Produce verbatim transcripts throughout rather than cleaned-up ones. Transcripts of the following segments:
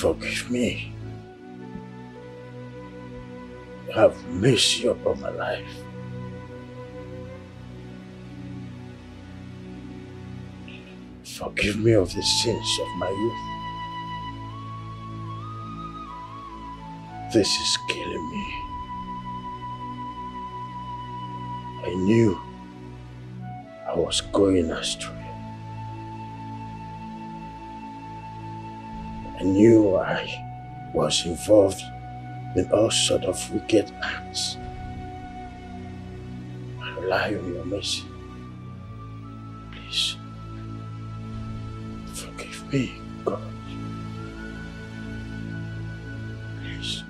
forgive me. Have mercy upon my life. Forgive me of the sins of my youth. This is killing me. I knew I was going astray. I knew I was involved in all sorts of wicked acts. I rely on your mercy. Please, forgive me, God. Please.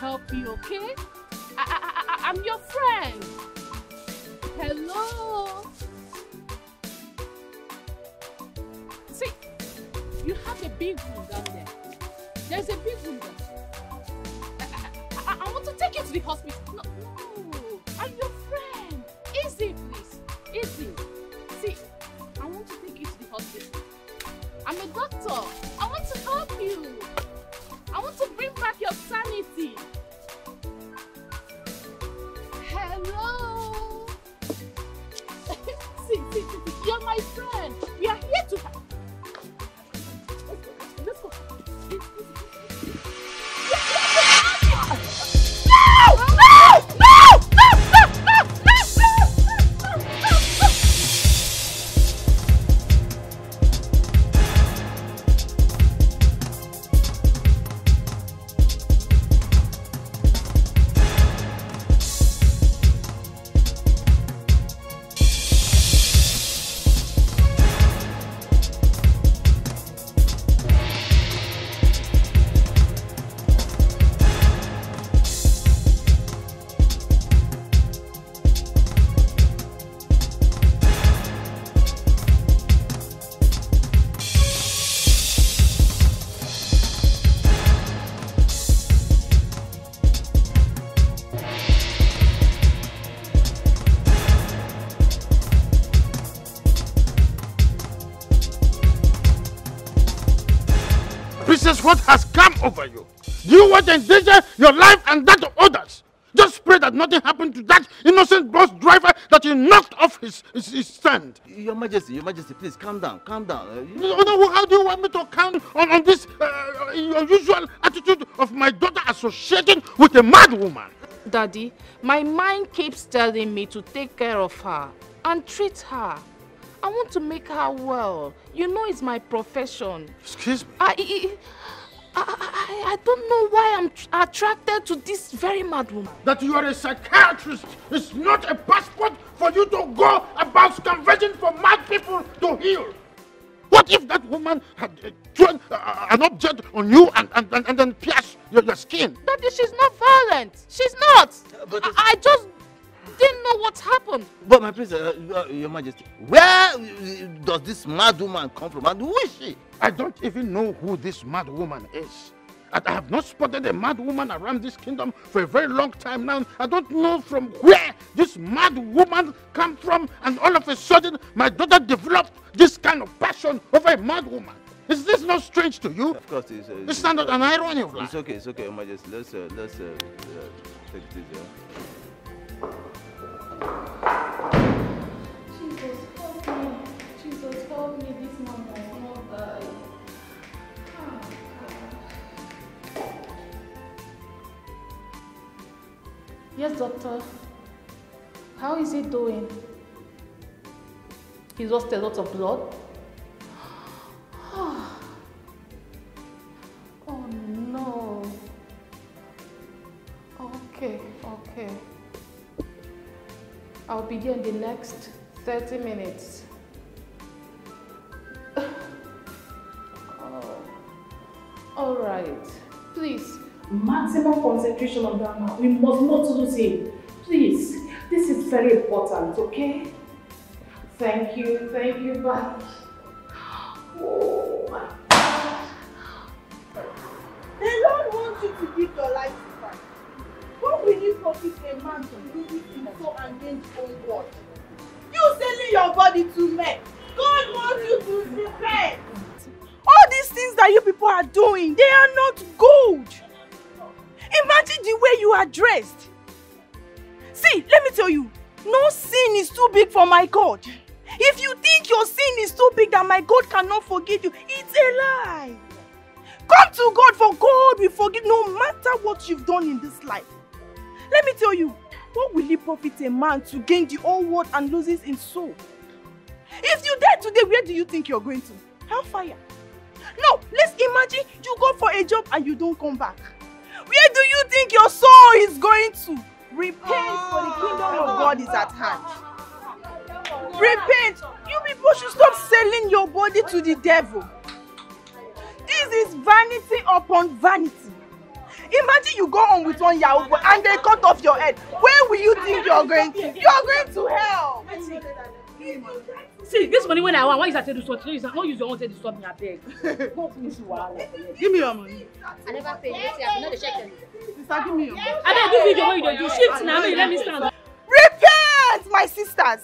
Help you, okay? I, I, I, I'm your friend. Hello. See, you have a big room down there. There's a big room there. I, I, I, I want to take you to the hospital. No, no. I'm your friend. Easy, please. Easy. See, I want to take you to the hospital. I'm a doctor. I want to help you. I want to bring back your sanity. Hello. see, see, see, you're my friend. We are here to help. Let's go. No! No! No! What has come over you? You want to endanger your life and that of others. Just pray that nothing happened to that innocent bus driver that you knocked off his, his, his stand. Your Majesty, Your Majesty, please calm down, calm down. No, no, how do you want me to count on, on this uh, unusual attitude of my daughter associating with a mad woman? Daddy, my mind keeps telling me to take care of her and treat her. I want to make her well. You know it's my profession. Excuse me? I, I, I, I don't know why I'm attracted to this very mad woman. That you are a psychiatrist is not a passport for you to go about scavenging for mad people to heal. What if that woman had uh, thrown uh, an object on you and, and, and, and then pierced your, your skin? Daddy, she's not violent. She's not. Uh, but I, I just didn't know what happened. But my prince, uh, uh, your majesty, where does this mad woman come from and who is she? I don't even know who this mad woman is. I, I have not spotted a mad woman around this kingdom for a very long time now. I don't know from where this mad woman came from, and all of a sudden my daughter developed this kind of passion over a mad woman. Is this not strange to you? Of course it is. Uh, it's, it's not uh, an irony of life. It's okay, it's okay, Emma, just let's, uh, let's uh, uh, take this down. Jesus, help me. Jesus, help me. This mama will not die. Yes, doctor. How is he doing? He's lost a lot of blood. Oh no. Okay, okay. I'll begin the next thirty minutes. Oh. All right. Please. Maximum concentration on that man. We must not lose him. Please. This is very important, okay? Thank you, thank you, bye. Oh my God. They don't want you to give your life back. What will you forgive a man to do this in so against own God? You selling your body to men. God wants you to repent. All these things that you people are doing, they are not good. Imagine the way you are dressed. See, let me tell you, no sin is too big for my God. If you think your sin is too big that my God cannot forgive you, it's a lie. Come to God, for God will forgive no matter what you've done in this life. Let me tell you, what will it profit a man to gain the whole world and lose his soul? If you die today, where do you think you're going to? Hellfire. No, let's imagine you go for a job and you don't come back. Where do you think your soul is going to? Repent, for the kingdom of God is at hand. Repent. You people should stop selling your body to the devil. This is vanity upon vanity. Imagine you go on with one Yahoo and they cut off your head. Where will you think you're going to? You're going to hell. See, this money when I want, why is I said to stop? Don't use your own say to stop me, I beg. Don't finish your wallet. Give me your money. I never paid. I'm not a check. Sister, give me your money. I don't do video when you don't do shit now. Let me stand. Repent, my sisters.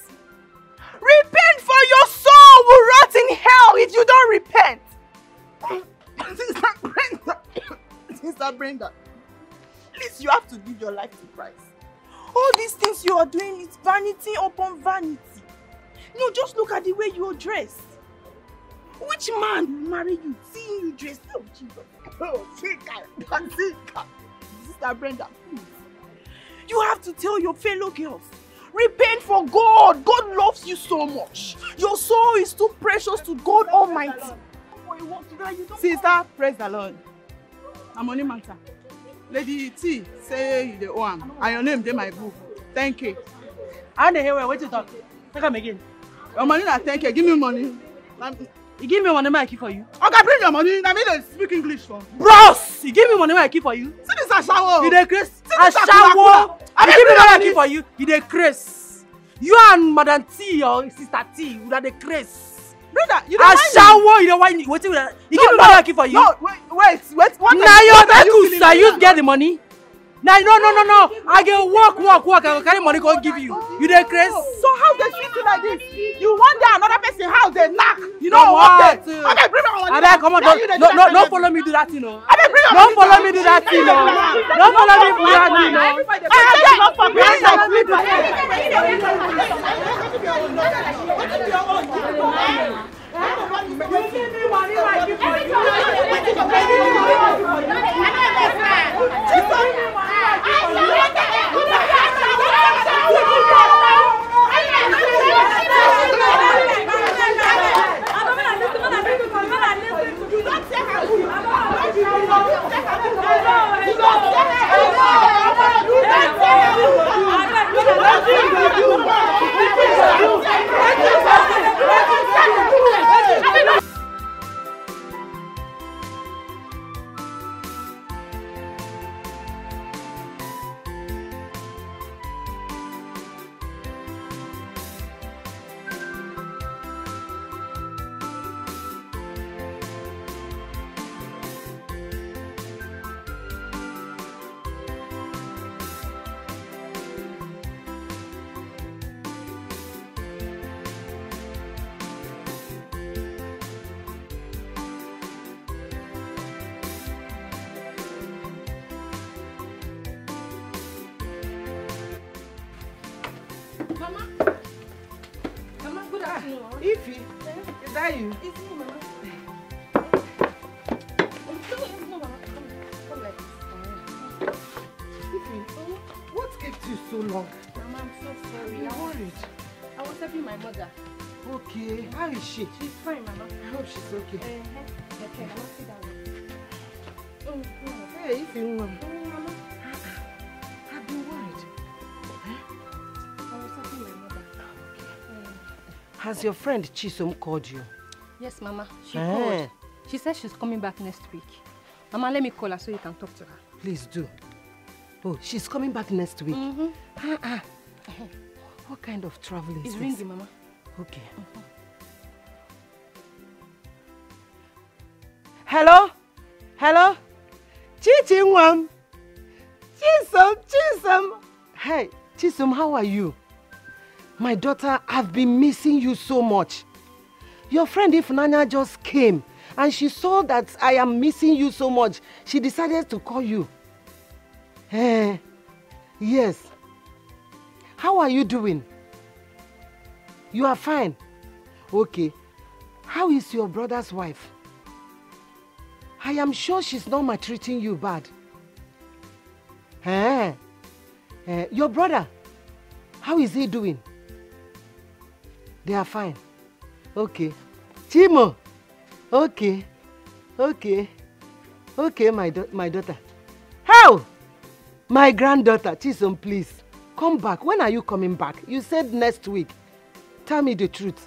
Repent, for your soul will rot in hell if you don't repent. Sister Brenda. Sister Brenda. Please, you have to give your life to Christ. All these things you are doing is vanity upon vanity. No, just look at the way you are dressed. Which man will marry you seeing you dressed? Oh, Jesus. Oh, Sika. Sister Brenda, please. You have to tell your fellow girls, repent for God. God loves you so much. Your soul is too precious to God Almighty. Sister, praise the Lord. I'm on the matter. Lady T, say you the one. And your name, they my book. Thank you. And the hair, wait to talk. Take him again. Your money, I thank you. Give me money. He give me money, I keep for you. Okay, bring your money. I mean, they speak English for. Bros! He give me money, I keep for you. See this a shower. He decrease. A shower. I give me money, I keep for you. He decrease. You and Madam T or Sister T would have decrease. Brother, you don't. A shower. You don't want. Wait till. He give me money, I keep for you. No, wait, wait, wait. What? Now you that sir, you get the money. No, no, no, no, no. I can work, work, work. I can carry money, go give you. You dey crazy. So how does she do like this? You wonder another person house, they knock. You know what? Okay, bring me on. Abeg, come on. No, no, don't follow me do that, you know. Abeg, bring me on. Don't follow me do that, you know. Don't follow me do that, you know. Abeg, don't follow me do that, you know. Give me money like you. Every time I Has your friend Chisom called you? Yes, Mama. She eh. called. She says she's coming back next week. Mama, let me call her so you can talk to her. Please do. Oh, she's coming back next week. Mm-hmm. ah, ah. What kind of travel is it's this? It's ringing, Mama. Okay. Mm-hmm. Hello? Hello? Chichimwam. Chisom, Chisom. Hey, Chisom, how are you? My daughter, I've been missing you so much. Your friend Ifunanya just came and she saw that I am missing you so much. She decided to call you. Eh, yes. How are you doing? You are fine. Okay. How is your brother's wife? I am sure she's not maltreating you bad. Eh, eh. Your brother, how is he doing? They are fine. Okay. Chimo. Okay. Okay. Okay, my, da my daughter. How? My granddaughter, Chisom, please. Come back. When are you coming back? You said next week. Tell me the truth.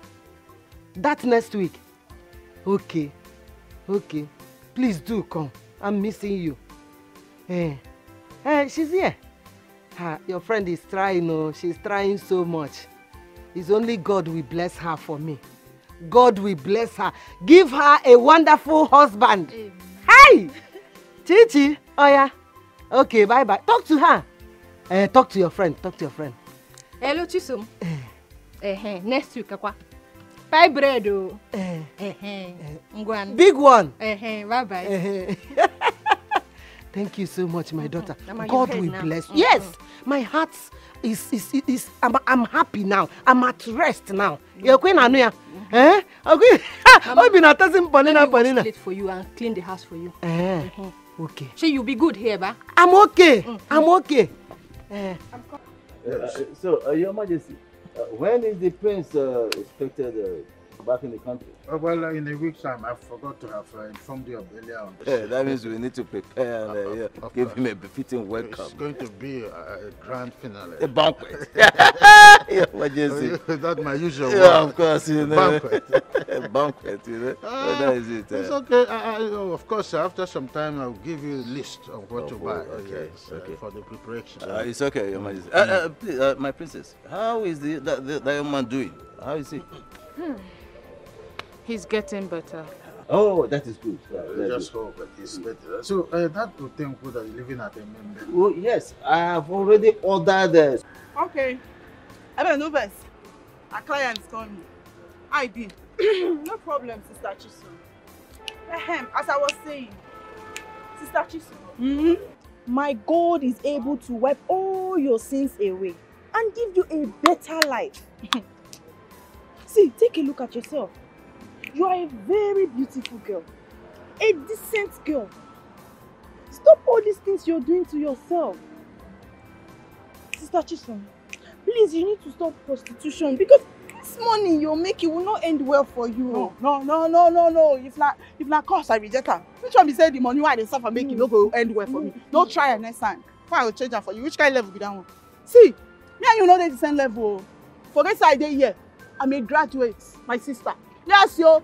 That's next week. Okay. Okay. Please do come. I'm missing you. Eh. Eh, she's here. Ah, your friend is trying. Oh, she's trying so much. It's only God will bless her for me. God will bless her. Give her a wonderful husband. Amen. Hey! Chichi, oh yeah. Okay, bye-bye. Talk to her. Uh, talk to your friend. Talk to your friend. Hello, Chisom. Uh, next week, Kakwa. Pie bread. Oh. Uh, uh, big one. Uh, bye-bye. Thank you so much, my daughter. Mm-hmm. God will now? Bless you. Mm-hmm. Yes, my heart is, is, is, is I'm, I'm happy now. I'm at rest now. You're going to know. Eh? I've been attending Panina Panina. Wait for you and clean the house for you. Eh. Mm-hmm. Okay. So you'll be good here, ba? I'm okay. Mm-hmm. I'm okay. Eh. Uh, so, uh, Your Majesty, uh, when is the prince uh, expected uh, back in the country? Oh, well, uh, in a week's time, I forgot to have uh, informed you of earlier on. Yeah, that means we need to prepare and uh, yeah, give him a befitting welcome. It's going to be a, a grand finale. A banquet. Yeah, what you say? That's my usual yeah, word. Yeah, of course. You know. Banquet. Banquet, you know. Uh, so that is it. Uh, it's okay. I, I, of course, after some time, I'll give you a list of what oh, to buy okay, yes, okay. Uh, for the preparation. Uh, it's okay, Your Majesty. Mm. Uh, uh, please, uh, my princess, how is the, the, the, the young man doing? How is he? Hmm. He's getting better. Oh, that is good. Yeah, we just good. Hope that he's better. So uh, that good thing that is living at a member. Oh yes, I have already ordered this. Okay. I don't know best. Our client's coming. I did. No problem, Sister Chisu. As I was saying, Sister Chisu. Mm-hmm. My God is able to wipe all your sins away and give you a better life. See, take a look at yourself. You are a very beautiful girl, a decent girl. Stop all these things you're doing to yourself. Sister Chisom, please, you need to stop prostitution because this money you're making will not end well for you. No, no, no, no, no, no. If not, if not, course I reject her. Which one be say the money I suffer making mm. no go end well for mm. me? Don't try her next time. Fine, I will change her for you. Which kind of level be that one? See, me and you know they're the same level. For this idea here, I'm a graduate, my sister. Yes, yo,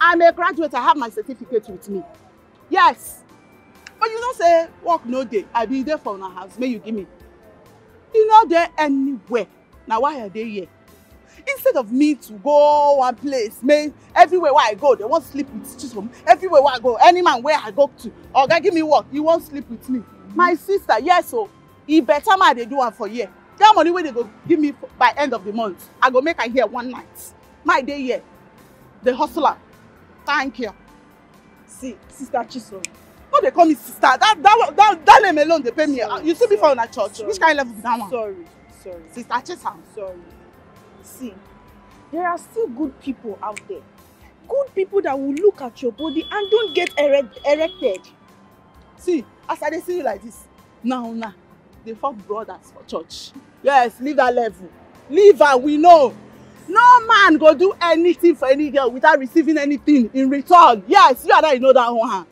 I'm a graduate. I have my certificate with me. Yes. But you don't say, work no day. I'll be there for my house. May you give me. You're not there anywhere. Now, why are they here? Instead of me to go one place, man, everywhere where I go, they won't sleep with Chisom. Everywhere where I go, any man where I go to, or they give me work, you won't sleep with me. My sister, yes, so he better man they do one for year. That money where they go give me by end of the month, I go make I here one night. My day here, the hustler. Thank you. See, Sister Chisom. What they call me sister? That that that, that name alone they pay me. Sorry, you see me from that church. Sorry. Which kind of level is that one? Sorry, sorry. Sister Chisom. Sorry. See, there are still good people out there. Good people that will look at your body and don't get erect, erected. See, as I see you like this, now, now, they fuck brothers for church. Yes, leave that level. Leave her, we know. No man go do anything for any girl without receiving anything in return. Yes, you and I know that one.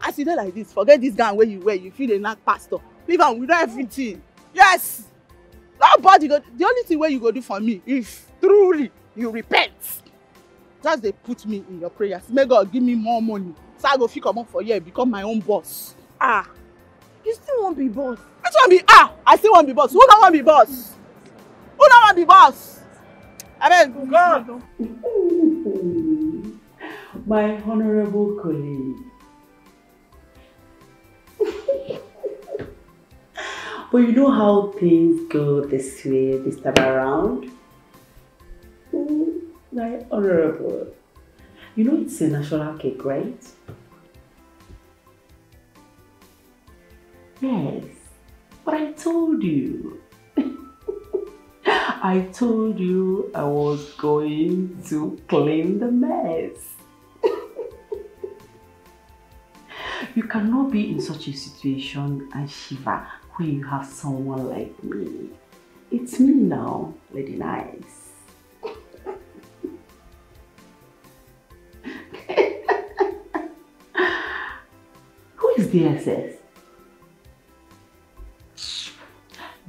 As you do like this, forget this guy where you wear, you feel a knock pastor. Leave her, we know everything. Yes. Nobody go, the only thing where you go do for me is truly you repent. Just they put me in your prayers. May God give me more money. So I go fi come up for you and become my own boss. Ah. You still won't be boss. I still won't be ah. I still won't be boss. Who don't want to be boss? Who don't want to be boss? I mean, God. My honorable colleague. But you know how things go this way, this time around? Mm, my honorable. You know it's a national cake, right? Yes, but I told you. I told you I was going to clean the mess. You cannot be in such a situation and shiver when you have someone like me. It's me now, Lady Nice. Who is D S S?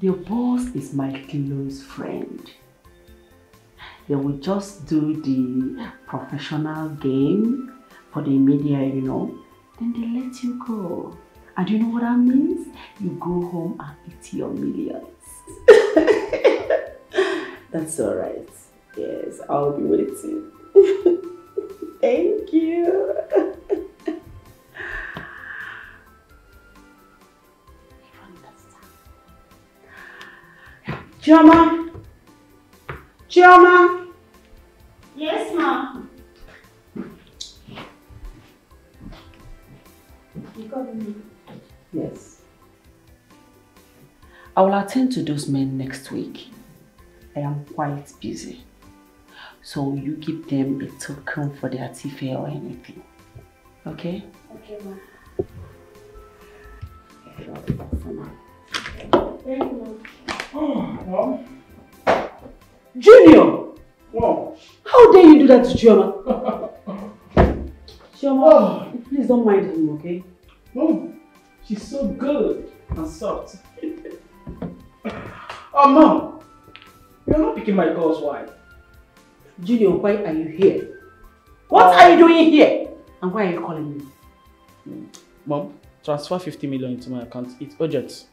Their boss is my close friend. They will just do the professional game for the media, you know. Then they let you go. And you know what that means? You go home and eat your millions. That's alright. Yes, I'll be waiting. Thank you. Chioma! Chioma! Yes, ma'am. You got me. Yes. I will attend to those men next week. I am quite busy. So you give them a token for their T V or anything. Okay? Okay, ma'am. Thank you, ma'am. Junior! Wow. How dare you do that to Chioma? Chioma, oh. Please don't mind him, okay? No. She's so good and soft. Oh, Mom, you're not picking my girl's wife. Junior, why are you here? What uh, are you doing here? And why are you calling me? Mom, transfer fifty million into my account. It's urgent.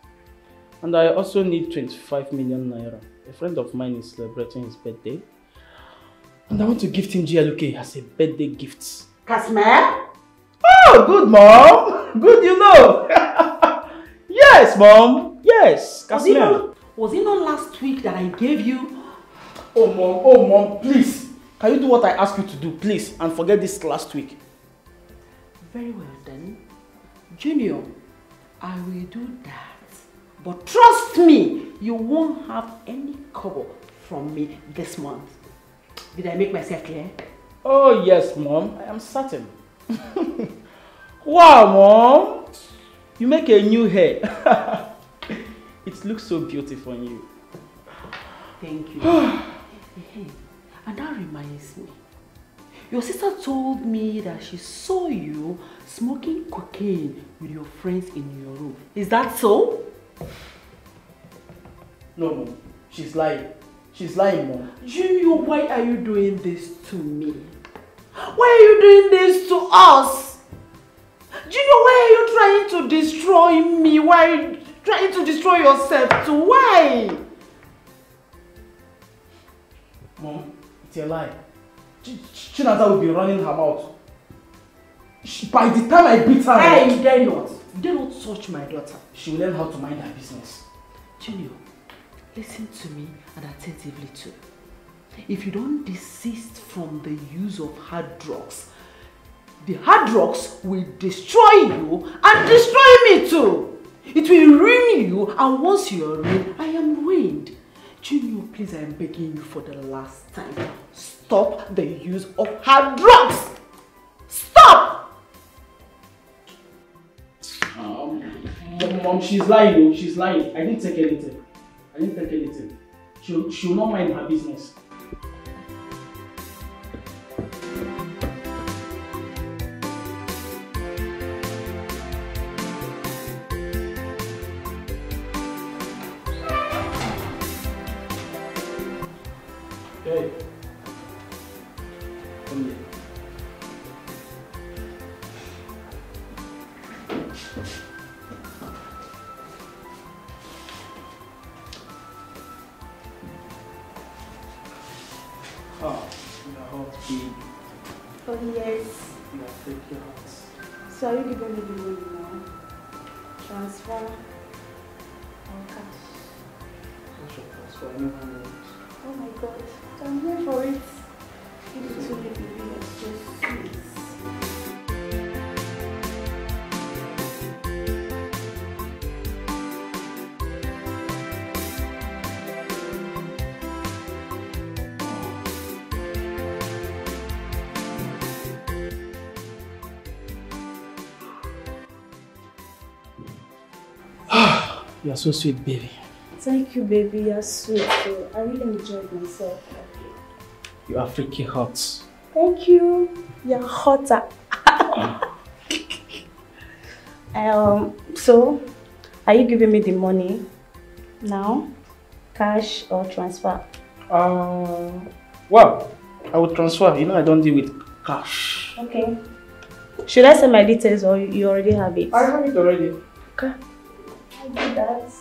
And I also need twenty-five million naira. A friend of mine is celebrating his birthday. And I want to gift him G L U K as a birthday gift. Kasmer? Oh, good, Mom. Good, you know. Yes, Mom. Yes. Was it, not, was it not last week that I gave you? Oh, Mom. Oh, Mom. Please. Can you do what I asked you to do, please? And forget this last week. Very well, then. Junior, I will do that. But trust me, you won't have any cover from me this month. Did I make myself clear? Oh, yes, Mom. I am certain. Wow, Mom. You make a new hair. It looks so beautiful on you. Thank you. And that reminds me. Your sister told me that she saw you smoking cocaine with your friends in your room. Is that so? No, no. She's lying. She's lying, Mom. Junior, why are you doing this to me? Why are you doing this to us? Junior, why are you trying to destroy me? Why are you trying to destroy yourself too? Why? Mom, it's a lie. Chinaza will be running her mouth. She, by the time I beat her... I dare not. Dare not touch my daughter. She will learn how to mind her business. Junior, listen to me and attentively too. If you don't desist from the use of hard drugs, the hard drugs will destroy you and destroy me too. It will ruin you, and once you are ruined, I am ruined. Junior, please, I am begging you for the last time. Stop the use of hard drugs. Stop! Um, Mom, she's lying. She's lying. I didn't take anything. I didn't take anything. She'll, she'll not mind her business. Hey. Come here. Oh, you're hot, baby. Oh, yes. Yeah, take your hot. So, are you giving me the money now? Transfer or cash? I should transfer anyone else. Oh my God, I'm here for it. Give it to me, baby. It's just sweet. You're so sweet, baby. Thank you, baby. You're sweet. I really enjoyed myself. You are freaking hot. Thank you. You're hotter. um. So, are you giving me the money now, cash or transfer? Um. Well, I would transfer. You know, I don't deal with cash. Okay. Should I send my details, or you already have it? I have it already. Okay. I'll do that.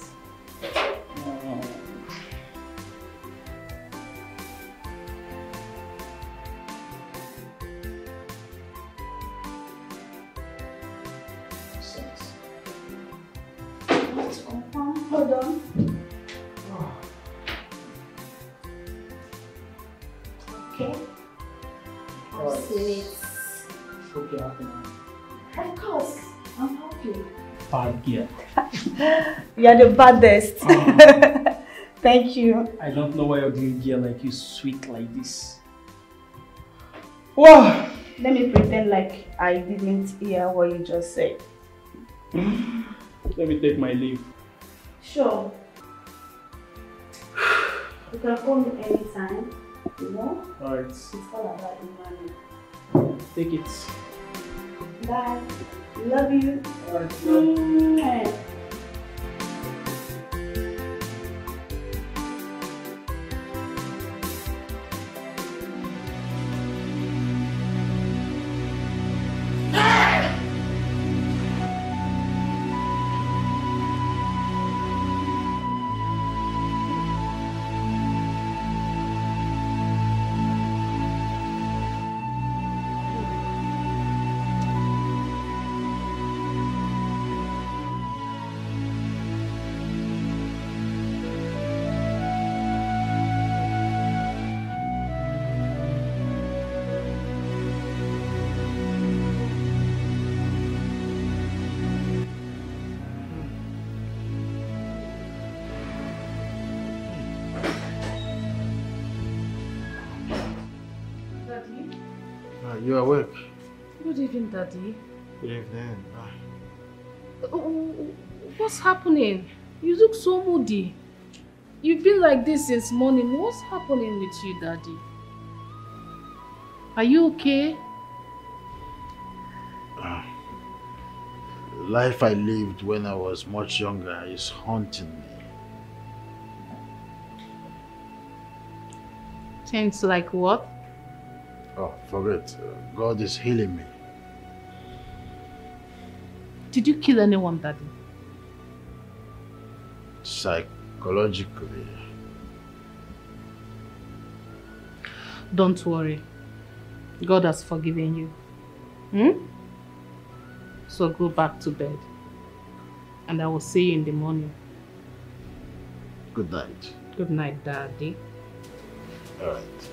Hold on. Okay. I'll see it. Okay, happy now. Of course, I'm happy. Bad girl. You're the baddest. Uh, Thank you. I don't know why you're doing girl like you, sweet like this. Wow. Let me pretend like I didn't hear what you just said. Let me take my leave. Sure. You can call me anytime, you know? Alright. It's all about the money. Take it. Bye. Love you. Alright. Mm-hmm. You are awake. Good evening, Daddy. Good evening. Ah. What's happening? You look so moody. You've been like this since morning. What's happening with you, Daddy? Are you okay? Uh, life I lived when I was much younger is haunting me. Sense like what? Oh, forget. God is healing me. Did you kill anyone, Daddy? Psychologically. Don't worry. God has forgiven you. Hmm? So go back to bed. And I will see you in the morning. Good night. Good night, Daddy. All right.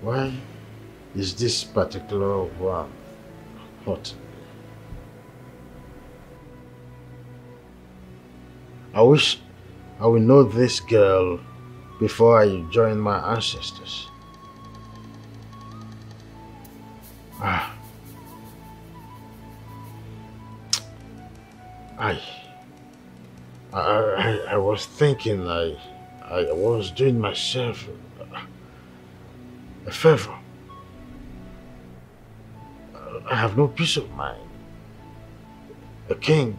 Why is this particular one hot? I wish I would know this girl before I joined my ancestors. Ah. I, I, I, I was thinking I, I was doing myself a favor. I have no peace of mind. A king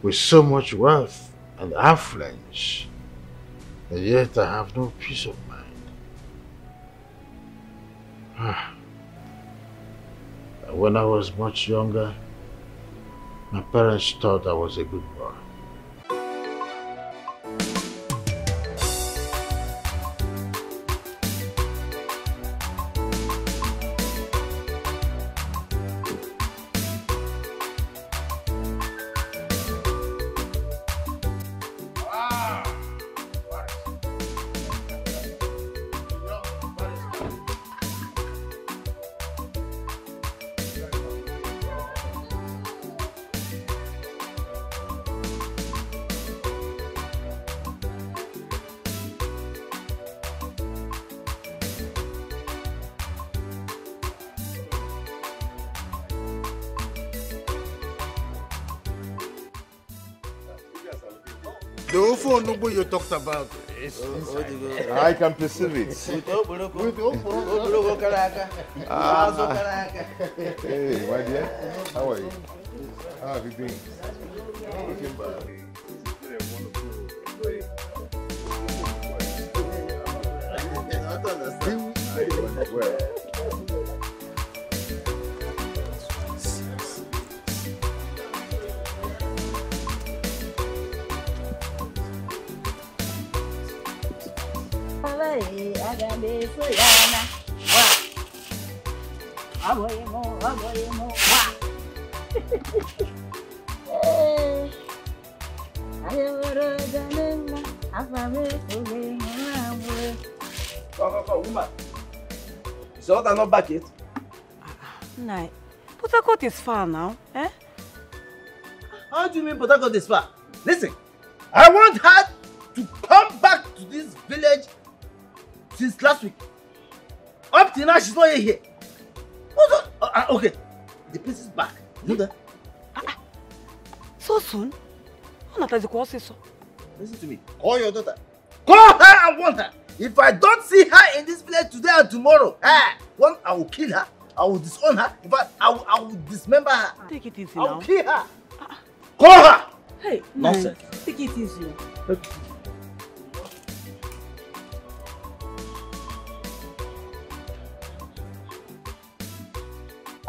with so much wealth and affluence, and yet I have no peace of mind. Ah. When I was much younger, my parents thought I was a good boy. You talked about it's inside. I can perceive it. Ah. Hey, my dear, how are you? How have you been? Looking back. Not back yet. No. Port Harcourt is far now, eh? How do you mean Port Harcourt is far? Listen, I want her to come back to this village since last week. Up till now, she's not here. What's up? Uh, okay, the place is back. You know that? Uh, so soon? Listen to me. Call your daughter. Call her and want her. If I don't see her in this village today and tomorrow, eh, one, I will kill her, I will disown her, in fact, I will, I will dismember her. Take it easy now. I will kill her. Uh, Call her! Hey, nonsense. Nice. Take it easy. Okay.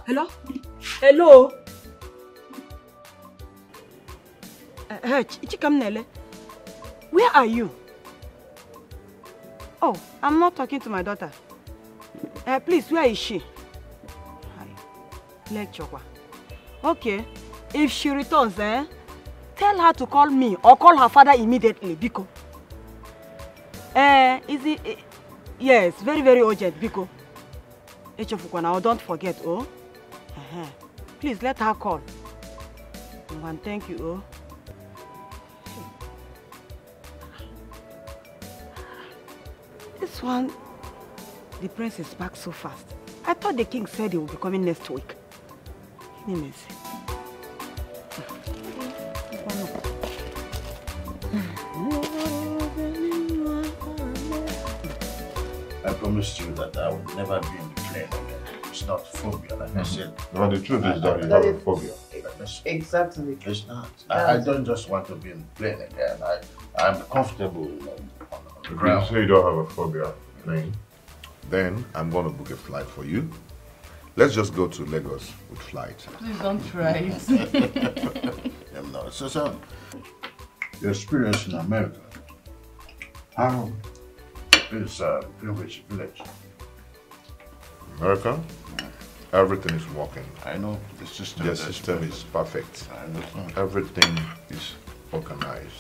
Hello? Hello? Hey, Chikamnele, where are you? Oh, I'm not talking to my daughter. Uh, please, where is she? Okay, if she returns, eh, tell her to call me or call her father immediately, Biko. Uh, is it? Uh, yes, very, very urgent, Biko. Don't forget, oh. Uh-huh. Please, let her call. Thank you, oh. This one, the prince is back so fast. I thought the king said he would be coming next week. He means it. I promised you that I would never be in the plane again. It's not phobia, like I said. No, the truth is that you have a phobia. Exactly. It's not. I don't just want to be in the plane again. I, I'm comfortable on the ground. If you say you don't have a phobia, then, then I'm going to book a flight for you. Let's just go to Lagos with flight. Please don't try it. I'm not. So, so, your experience in America, how is a privileged village? America, everything is working. I know the system. The system is perfect. I understand. Everything is organized.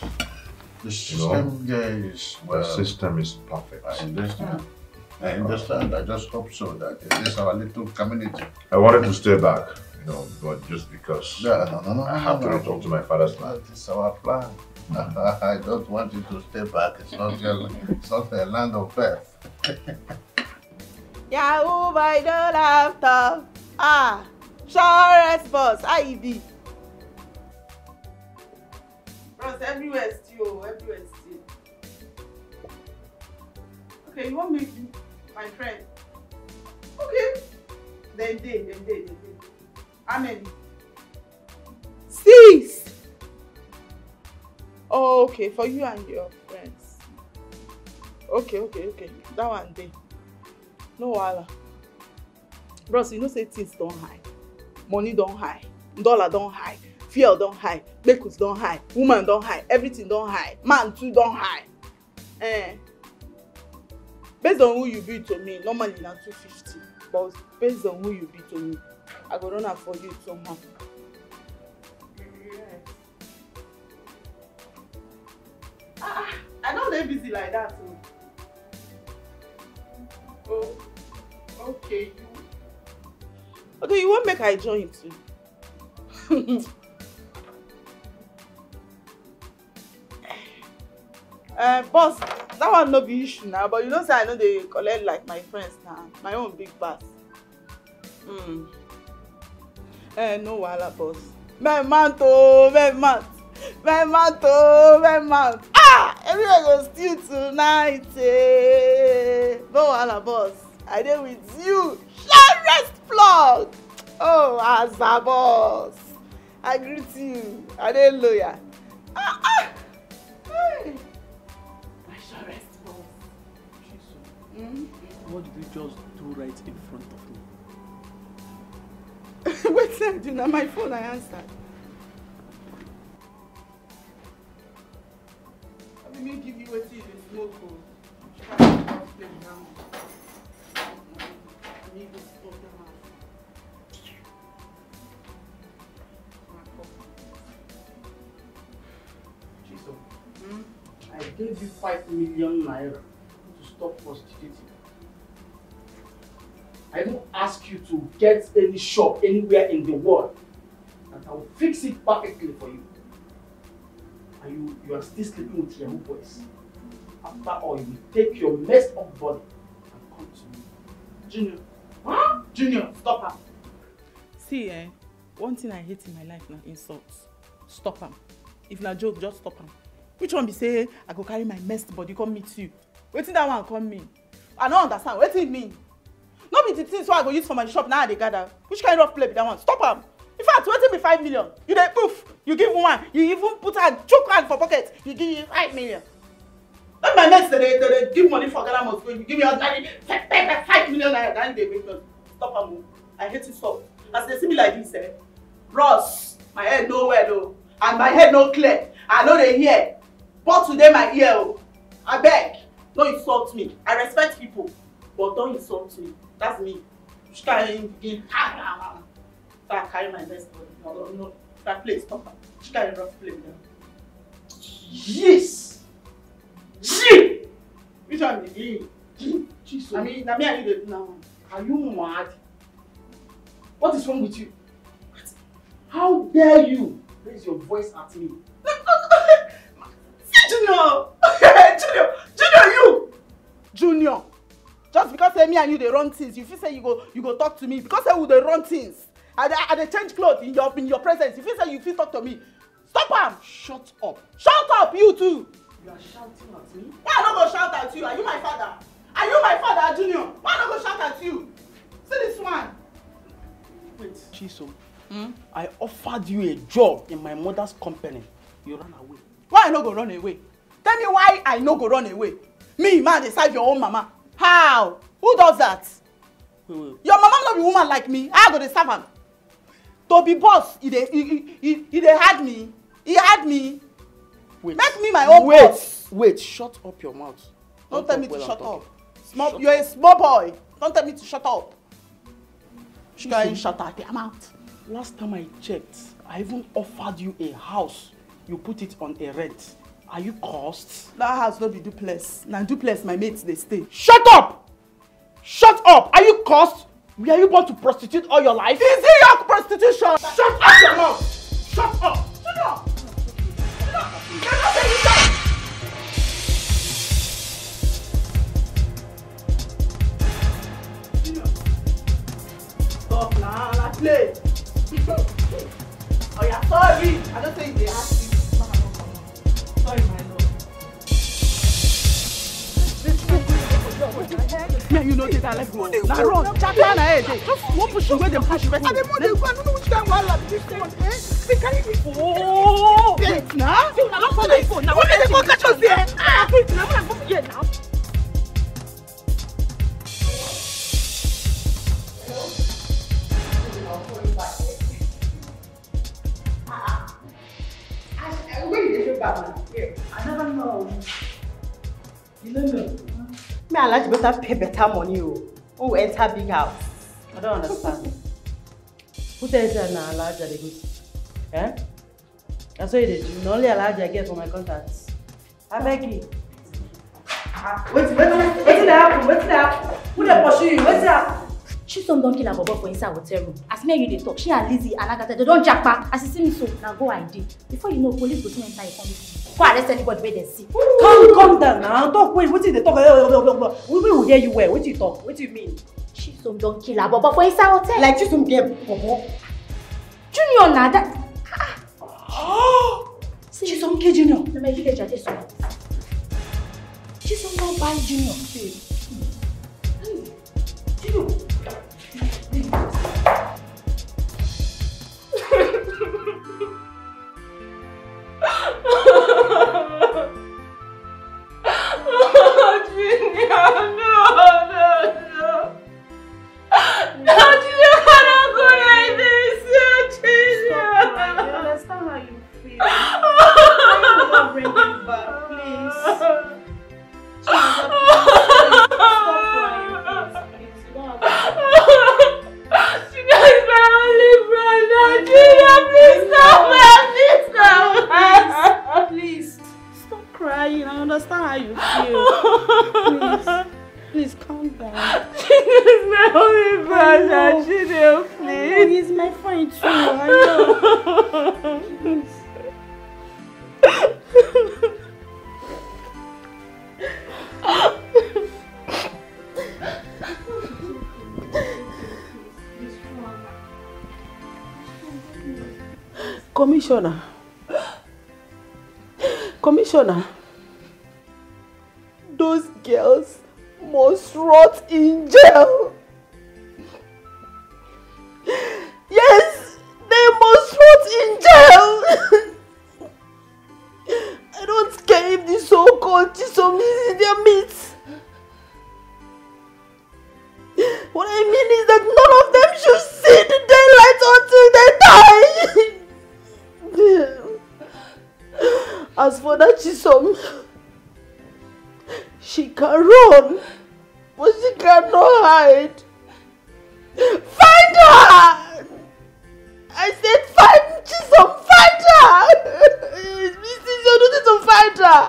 The system you know, there is well, the system is perfect. I understand. I understand. I just hope so that it is our little community. I wanted to stay back, you know, but just because no, no, no, no, I have no, to no, talk no. to my father's plan. It's our plan. Mm-hmm. I don't want you to stay back. It's not your, it's not a land of birth. Yahoo, my don't have to. Ah, sure response. I be. Bros, everywhere still, everywhere still. Okay, you won't make you. My friend. Okay. Then day, then day, then day. How many? Six. Oh, okay. For you and your friends. Okay, okay, okay. That one day. No wahala. Bros, you know say things don't high. Money don't high. Dollar don't high. Fear don't high. Bekut don't high. Woman don't high. Everything don't high. Man too don't high. Eh. Based on who you be to me, normally na two fifty. But based on who you be to me, I go run for you somehow. Yes. Ah, I know they're busy like that. So. Oh, okay. You. Okay, you won't make I join too. uh, boss. That one no be issue now, but you know say I know they collect like my friends now. My own big bass. Mm. Eh, no wahala boss. My manto, my mouth. My manto, my mouth. Ah! Everywhere goes still tonight. Eh. No wahala boss. I did with you. Share rest vlog. Oh, as a boss. I greet you. I did lawyer. Ah, ah. Hey. Mm-hmm. What did you just do right in front of me? Wait, sir, do not my phone I answered. Let me give you a tea to smoke. I need to smoke them out. Chisom, hmm? I gave you five million naira. Stop prostituting. I don't ask you to get any shop anywhere in the world, and I will fix it perfectly for you. And you, you are still sleeping with your own boys. After all, you take your messed up body and come to me. Junior, huh? Junior, stop her. See, eh, one thing I hate in my life now insults. Stop her. If not joke, just stop her. Which one be say I go carry my messed body come meet you? Waiting that one come me. I don't understand. What it mean? No be the thing so I go use for my shop now they gather. Which kind of play be that one? Stop am. In fact, waiting me five million. You dey poof. You give one. You even put a choke hand for pocket. You give you five million. Not my mates they they give money for gather must go. You give me ordinary five, five, five million naira that they make them. Stop am. I hate you stop. As they see me like this, eh? Ross, my head nowhere though, and my head no clear. I know they hear, but today my ear oh. I beg. Don't insult me. I respect people, but don't insult me. That's me. She can't begin. I carry my best body. I don't know. That place, stop her. She can't rough play with them. Yes! She! Which one is it? Chisom. I mean, I mean, I need now. Are you mad? What is wrong with you? What? How dare you raise your voice at me? See, Junior! Junior! Junior, you! Junior, just because say me and you they run things, you feel say you go you go talk to me because say we they run things. And I they change clothes in your in your presence. You feel say you feel talk to me. Stop him! Shut up! Shut up, you too! You are shouting at me? Why I not go shout at you? Are you my father? Are you my father, Junior? Why I not go shout at you? See this one. Wait, Chisom, hmm? I offered you a job in my mother's company. You ran away. Why I no go run away? Tell me why I no go run away. Me, man, decide your own mama. How? Who does that? Wait, wait. Your mama not be woman like me. I go to serve her. To be boss, he they, he, he, he they had me. He had me. Wait. Make me my own wait. boss. Wait, shut up your mouth. Don't, Don't tell me to shut up. Small, shut you're up. a small boy. Don't tell me to shut up. She can't shut up. I'm out. Last time I checked, I even offered you a house. You put it on a rent. Are you cursed? That house not be duplex. Now duplex, my mates, they stay. Shut up! Shut up! Are you cursed? Were you born to prostitute all your life? Is it your prostitution? Shut up your mouth! Shut up! Shut up! Shut up! Shut up! Shut up! Stop now, nah, play! Oh, yeah, sorry! I don't think they asked you. Sorry, my lord. Yeah, you know this, I like one. Now run, just one push away, then push away. I don't know which time I love this one, eh? They carry me. Oh! Wait, now? You are not for the phone. Now, what are they going to catch us here? Ah! Now, what are they going to get now? Yeah, I never know. You don't know. Me, I like better pay better money. Oh, enter big house. I don't understand. Who tells you I'm not allowed to go? Eh? That's what it is. The only allowed I get for my contacts. I beg you. Wait, wait, wait, wait, wait, wait, wait. Who they pursue you? Wait up. Chisom don't kill her bobo for inside hotel room. As me and you they talk, she and Lizzie and Agatha, they don't jack back. As you see me so, now go I did. Before you know, police go to enter your family. Go arrest anybody where they see. Come, come down now. Talk, wait, what is they talk? We will hear you well. What do you talk? What do you mean? Chisom don't kill her bobo for inside hotel. Like Chisom get bobo. Junior now that. Oh! Chisom kill Junior. No, my village are just so. Chisom don't buy Junior. Junior. Oh, Junior, no, no, no. No, Junior, don't go like this. Junior. You understand how you feel. Don't bring him back, please. Stop crying, please. You don't have to. Junior is my only brother. Junior, please stop that. Please stop that. Please. Stop crying. I understand how you feel. Please. Please calm down. Junior is my only brother. Junior, please. He's my friend too. I know. Please. Commissioner, Commissioner, those girls must rot in jail. Yes, they must rot in jail. I don't care if the so-called Chisom is in their midst. What I mean is that none of them should see the daylight until they die. As for that Chisom, she can run, but she cannot hide. Find her! I said find Chisom, find her! Missus You need to find her!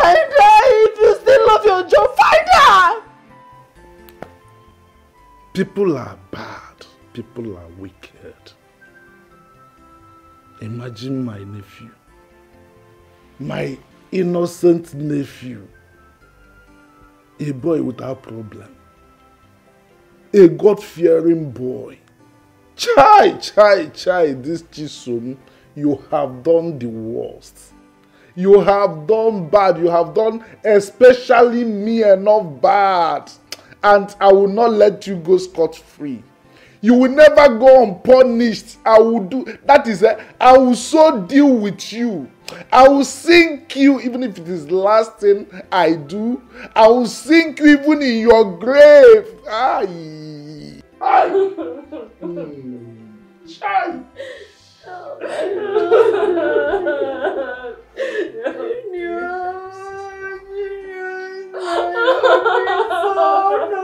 Find her if you still love your job, find her! People are bad, people are wicked. Imagine my nephew, my innocent nephew, a boy without problem, a God-fearing boy. Chai, chai, chai, this Chisom, you have done the worst. You have done bad. You have done especially me enough bad. And I will not let you go scot-free. You will never go unpunished. I will do that is a, I will so deal with you. I will sink you even if it is the last thing I do. I will sink you even in your grave. Aye. Aye. Mm. Aye. Oh my God. Junior. Junior. Oh no.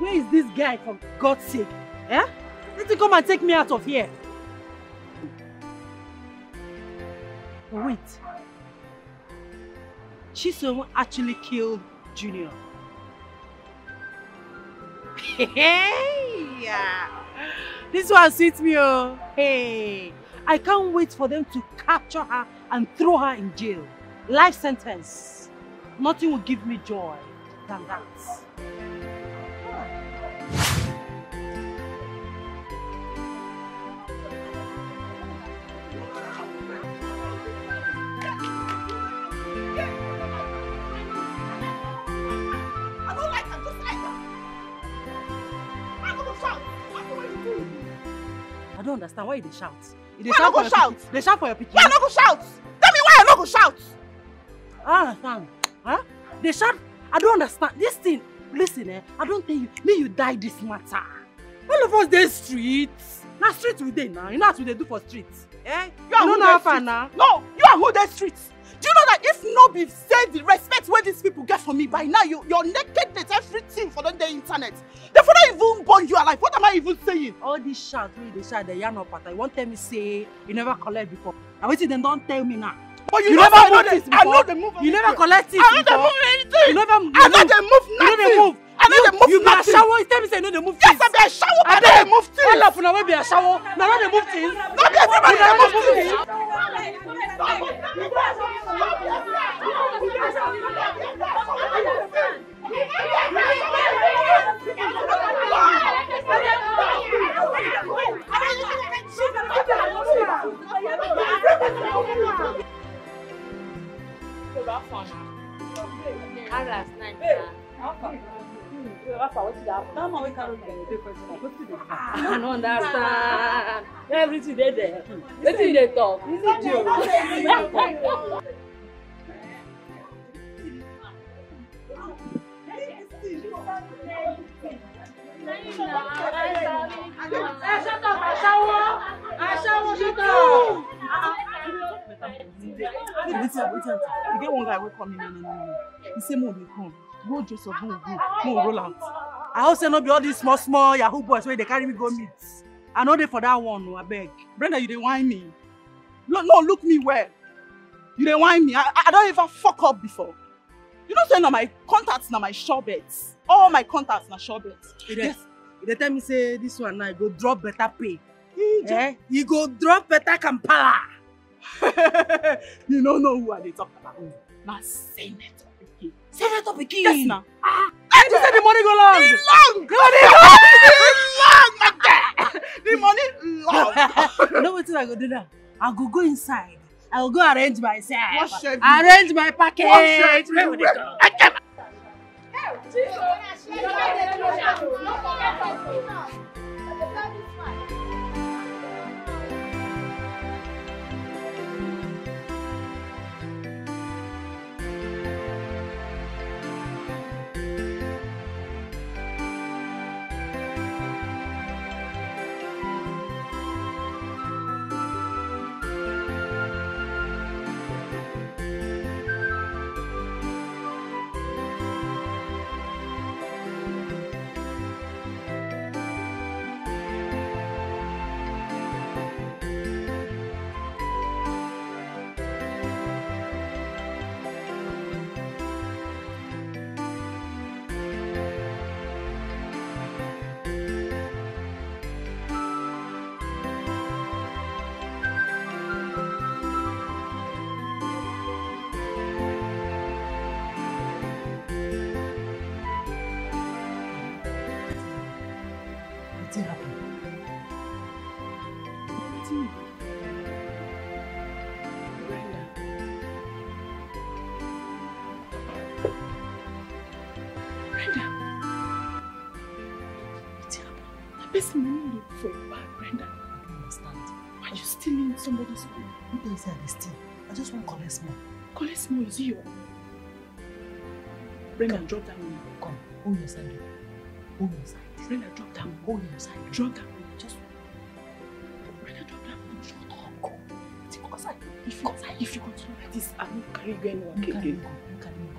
Where is this guy, for God's sake? Eh? Let him come and take me out of here. Wait. Chisom actually killed Junior. Hey, yeah. This one suits me, oh. Hey, I can't wait for them to capture her and throw her in jail. Life sentence. Nothing will give me joy than that. I don't understand why they shout. They why shout, not go shout? They shout for your picking. Why not go shout? Tell me why I not go shout? I understand. Huh? They shout. I don't understand. This thing, listen, eh? I don't think you, me you die this matter. All of us they streets. Now streets we dey now. You know what they do for streets. Eh? You are you who know they streets. Now. No, you are who they streets. Do you know that if Nobi said the respect where these people get from me by now, you, your nakedness, everything for the internet, they for not even burn you alive. What am I even saying? All these shouts, really, they shout, they yarn up at. You won't tell me, say, you never collect before. I waited, then don't tell me now. But you, you never collect it. I know they move. You never collect it. I know they move anything. You never move. I know they move nothing. You know they move. I know they move you nothing. You be a shower. Tell me, say, you know they move things. Yes, I be a shower, but I know they move things. All of you now be a shower. Now they move things. Not everybody they move things. I don't understand. Everything they there. Everything they talk. Is it you? You get one guy will come in and he say, "Mo will come. Go dress up, go go, roll out." I also know be all these small small Yahoo boys where they carry me go meet. I know they for that one. No, I beg. Brenda, you didn't whine me. No, no, look me well. You didn't whine me. I, I don't even fuck up before. You know, saying now my contacts now my shorebets. All my contacts now shorebets. Yes. They tell me say this one now go drop better pay. Eh? You go drop better Kampala. You don't know who are they talking about. Now Senator Biki. Senator Biki. Yes, now. Ah, I just said the money go long. It's long. The money long. The money long. No, what I go do now? I go go inside. I will go arrange myself. Arrange my package. Wash it. person you look for a bad Brenda. I don't understand. Why are you stealing somebody's home? What do you say I steal? I just want to collect small. Collect small is you. Brenda, come. Drop that money. Come. Hold your side. Hold your side. Brenda, drop that money. Hold your side. Drop that money. Just. Brenda, drop that money. Shut up. Go. Go outside. If you go outside, if you continue like this, I will carry you anywhere again. Brenda, drop down. Brenda.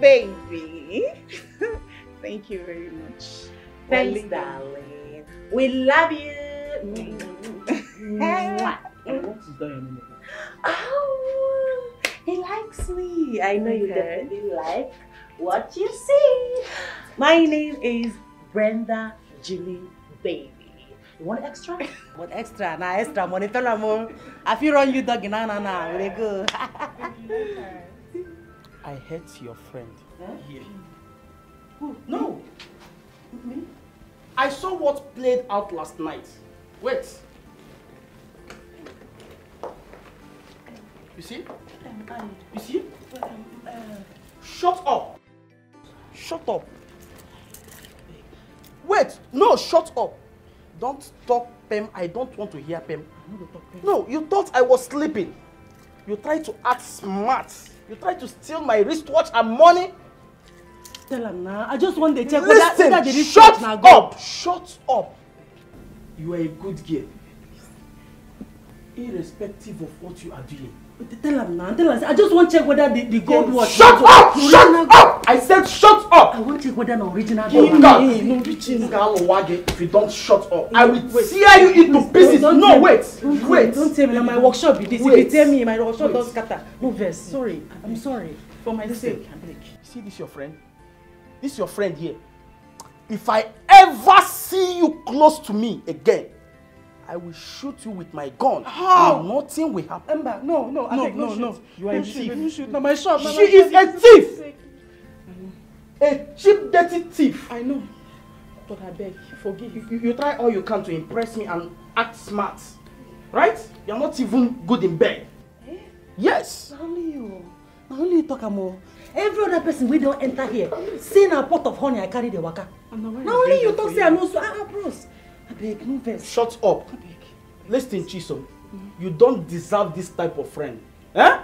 Baby, thank you very much. Thanks, Ollie. Darling. We love you. What's his name? Oh, he likes me. I know okay. You definitely like what you see. My name is Brenda Jimmy Baby. You want extra? What extra? Nah, extra money. Tell more. I feel run you dog. Nah, nah, nah. We go. I hate your friend huh? Here. Who? No. Me? Me? I saw what played out last night. Wait. You see? You see? Shut up. Shut up. Wait. No, shut up. Don't talk, Pam. I don't want to hear Pam. No, you thought I was sleeping. You tried to act smart. You tried to steal my wristwatch and money. Tell him now. I just want to check Listen, whether the shut now up. Shut up. You are a good girl. Irrespective of what you are doing. But tell him now. Tell him. I just want to check whether the, the gold watch. Shut up! Shut up! I said shut up! I want to check whether an original gold watch. If you don't shut up, I will tear you into pieces. No, wait. Wait. Don't tell me. My workshop is this. If you tell me, my workshop does scatter. No, verse. Sorry. I'm sorry. For my sake. See this your friend? This your friend here. If I ever see you close to me again, I will shoot you with my gun. How? And nothing will happen. Ember, no, no, no, no, no. You are a thief. She is a thief. A cheap, dirty thief. I know. But I beg, forgive you. You, you try all you can to impress me and act smart. Right? You're not even good in bed. Eh? Yes. Not only you. Not only you talk more. Every other person we don't enter here. Seeing a pot of honey, I carry the waka. Not only you talk, say I know so. Ah, bros. I beg, no verse. Shut up. I beg. Listen, Chisom. Mm-hmm. You don't deserve this type of friend. Eh?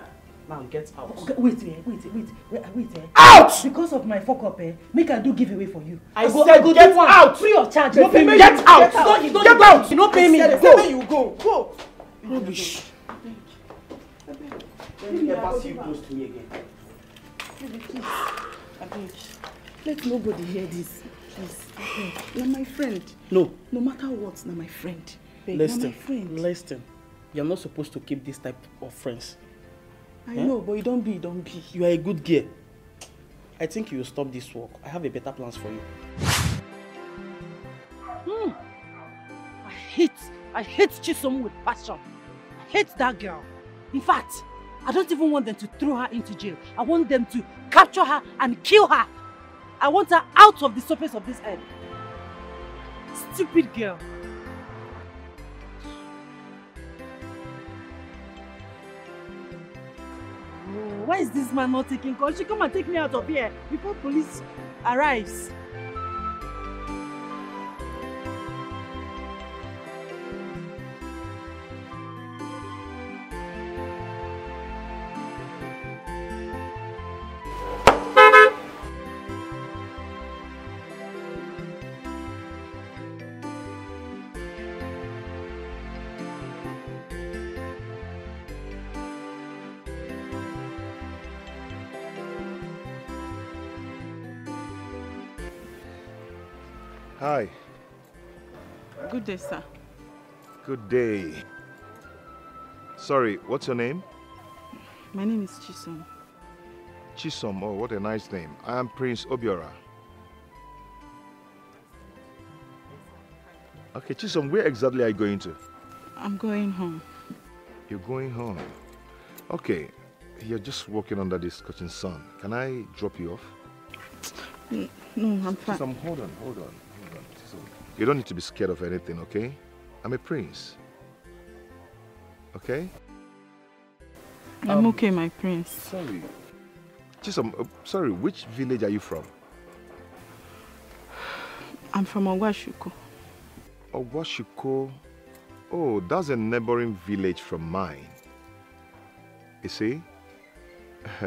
Now get out. Okay, wait, wait, wait, wait, wait. Out! Because of my fuck up, eh? Make I do giveaway for you. I, I go, said I go get one, out! Free of charge. No pay me. Get out! Get out! You don't, you don't get out. You don't pay me. Go. Go. You go. Go. Rubbish. I beg. I beg. Let me never see you close to me again. Baby, please. I beg. Let nobody hear this. Please. I beg. You're my friend. No. No matter what, you're my friend. Babe, listen. You're my friend. Listen. You're not supposed to keep this type of friends. I huh? know, but you don't be, don't be. You are a good girl. I think you will stop this work. I have a better plans for you. Mm. I hate, I hate Chisom with passion. I hate that girl. In fact, I don't even want them to throw her into jail. I want them to capture her and kill her. I want her out of the surface of this earth. Stupid girl. Why is this man not taking call? She come and take me out of here before police arrives. Hi. Good day, sir. Good day. Sorry, what's your name? My name is Chisom. Chisom, oh, what a nice name. I am Prince Obiora. Okay, Chisom, where exactly are you going to? I'm going home. You're going home? Okay, you're just walking under this scorching sun. Can I drop you off? No, I'm fine. Chisom, hold on, hold on, hold on. Chisom, you don't need to be scared of anything, okay? I'm a prince. Okay? I'm um, okay, my prince. Sorry. Chisom, uh, sorry, which village are you from? I'm from Owashiko. Owashiko? Oh, that's a neighboring village from mine. You see?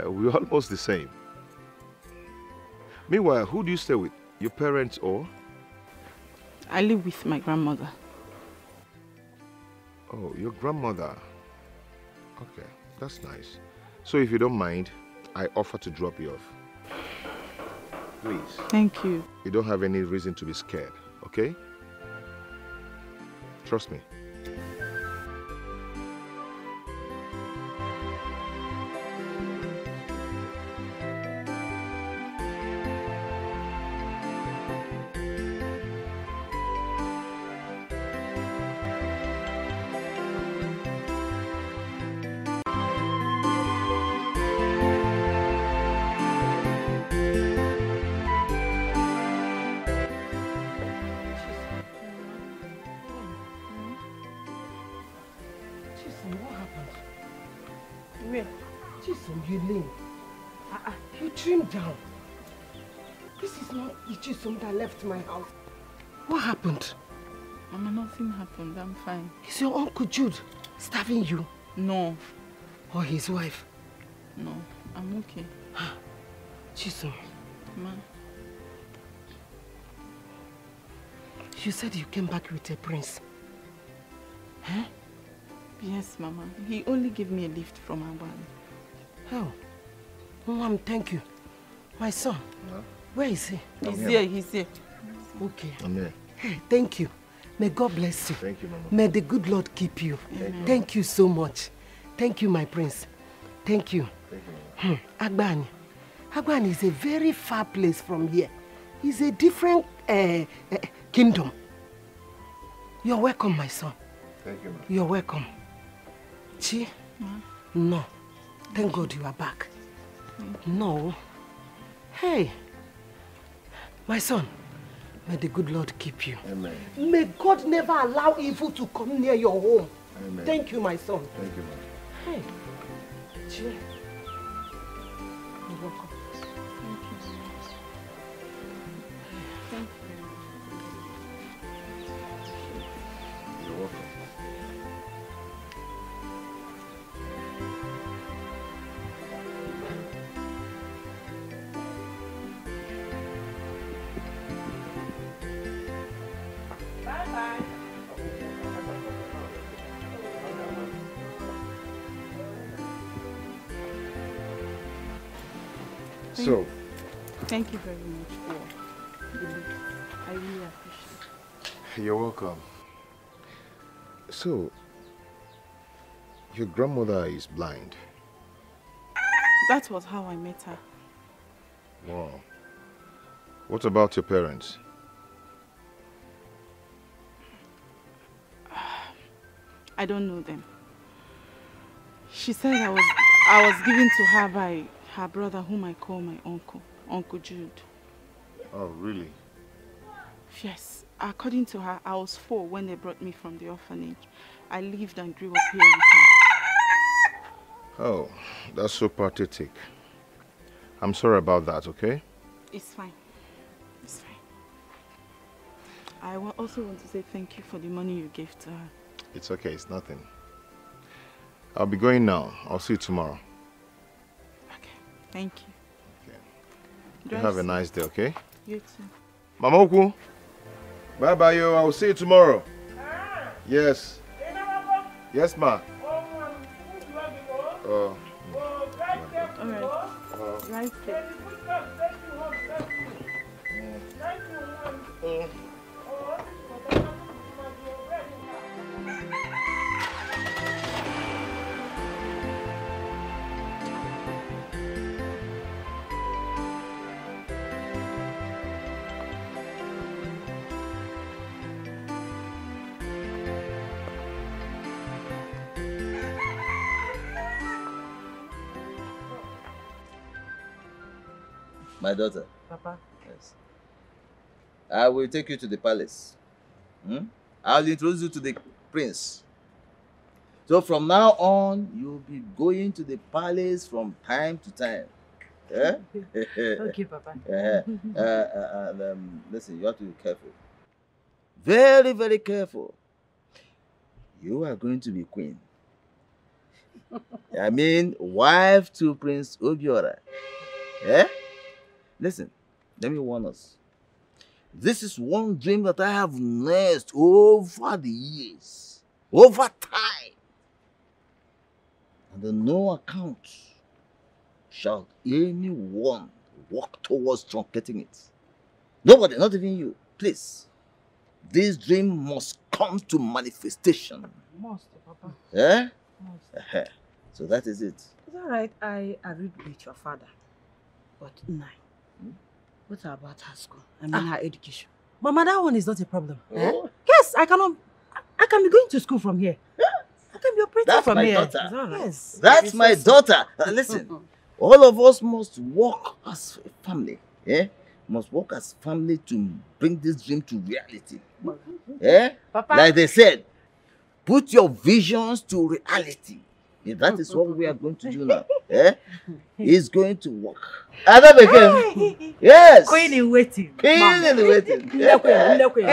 We're almost the same. Meanwhile, who do you stay with? Your parents or? I live with my grandmother. Oh, your grandmother. Okay, that's nice. So if you don't mind, I offer to drop you off. Please. Thank you. You don't have any reason to be scared, okay? Trust me. My house. What happened? Mama, nothing happened. I'm fine. Is your Uncle Jude stabbing you? No. Or his wife? No. I'm okay. Chisom. Ma. You said you came back with a prince. Huh? Yes, Mama. He only gave me a lift from Agbani. Oh. Mom, thank you. My son. Yeah. Where is he? He's here. here, he's here. Okay. I'm here. Hey, thank you. May God bless you. Thank you, Mama. May the good Lord keep you. Amen. Thank you so much. Thank you, my prince. Thank you. Thank you, Mama. Agbani. Agbani is a very far place from here. It's a different uh, uh, kingdom. You're welcome, my son. Thank you, Mama. You're welcome. Chi? Ma? No. Thank God you are back. No. Hey. My son, may the good Lord keep you. Amen. May God never allow evil to come near your home. Amen. Thank you, my son. Thank you, Mom. Hey. You're welcome. Thank you so much. Thank you. You're welcome. So, thank you very much for the gift. I really appreciate it. You're welcome. So, your grandmother is blind. That was how I met her. Wow. What about your parents? I don't know them. She said I was I was given to her by her brother, whom I call my uncle, Uncle Jude. Oh, really? Yes. According to her, I was four when they brought me from the orphanage. I lived and grew up here with her. Oh, that's so pathetic. I'm sorry about that, okay? It's fine. It's fine. I also want to say thank you for the money you gave to her. It's okay, it's nothing. I'll be going now. I'll see you tomorrow. Thank you. Okay. You have a nice day, okay? You too. Mamuku, bye-bye, yo. I will see you tomorrow. Ah. Yes. Yes, ma. Oh. All right. Oh. Nice day. Mm. My daughter. Papa. Yes. I will take you to the palace. Hmm? I'll introduce you to the prince. So from now on, you'll be going to the palace from time to time. Eh? Okay, Papa. uh, uh, uh, um, listen, you have to be careful. Very, very careful. You are going to be queen. I mean, wife to Prince Obiora. Eh? Listen, let me warn us. This is one dream that I have nursed over the years, over time. And on no account shall anyone walk towards truncating it. Nobody, not even you. Please, this dream must come to manifestation. Must, Papa. Eh? Must. So that is it. It's all right. I agreed with your father, but nine. Hmm? What about her school? I mean, ah. her education. Mama, that one is not a problem. Oh. Eh? Yes, I cannot. I, I can be going to school from here. I can be operating That's from my here. Daughter. That yes. That's my so. daughter. Now, listen, uh-huh. all of us must work as a family. Eh? Must work as family to bring this dream to reality. Eh? Papa. Like they said, put your visions to reality. Yeah, that is what we are going to do now. Eh? He's going to work. And that became. Yes. Queen in waiting. Queen in waiting. Yeah. Okay.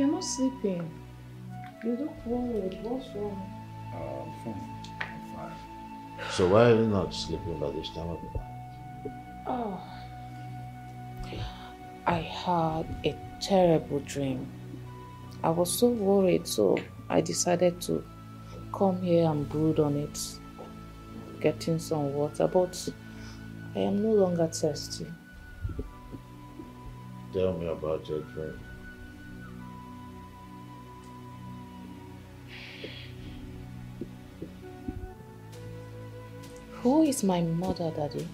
You're not sleeping. You look worried. What's wrong? Uh, I'm fine. I'm fine. So why are you not sleeping by this time of night? Oh. I had a terrible dream. I was so worried, so I decided to come here and brood on it, getting some water, but I am no longer thirsty. Tell me about your dream. Who is my mother, Daddy?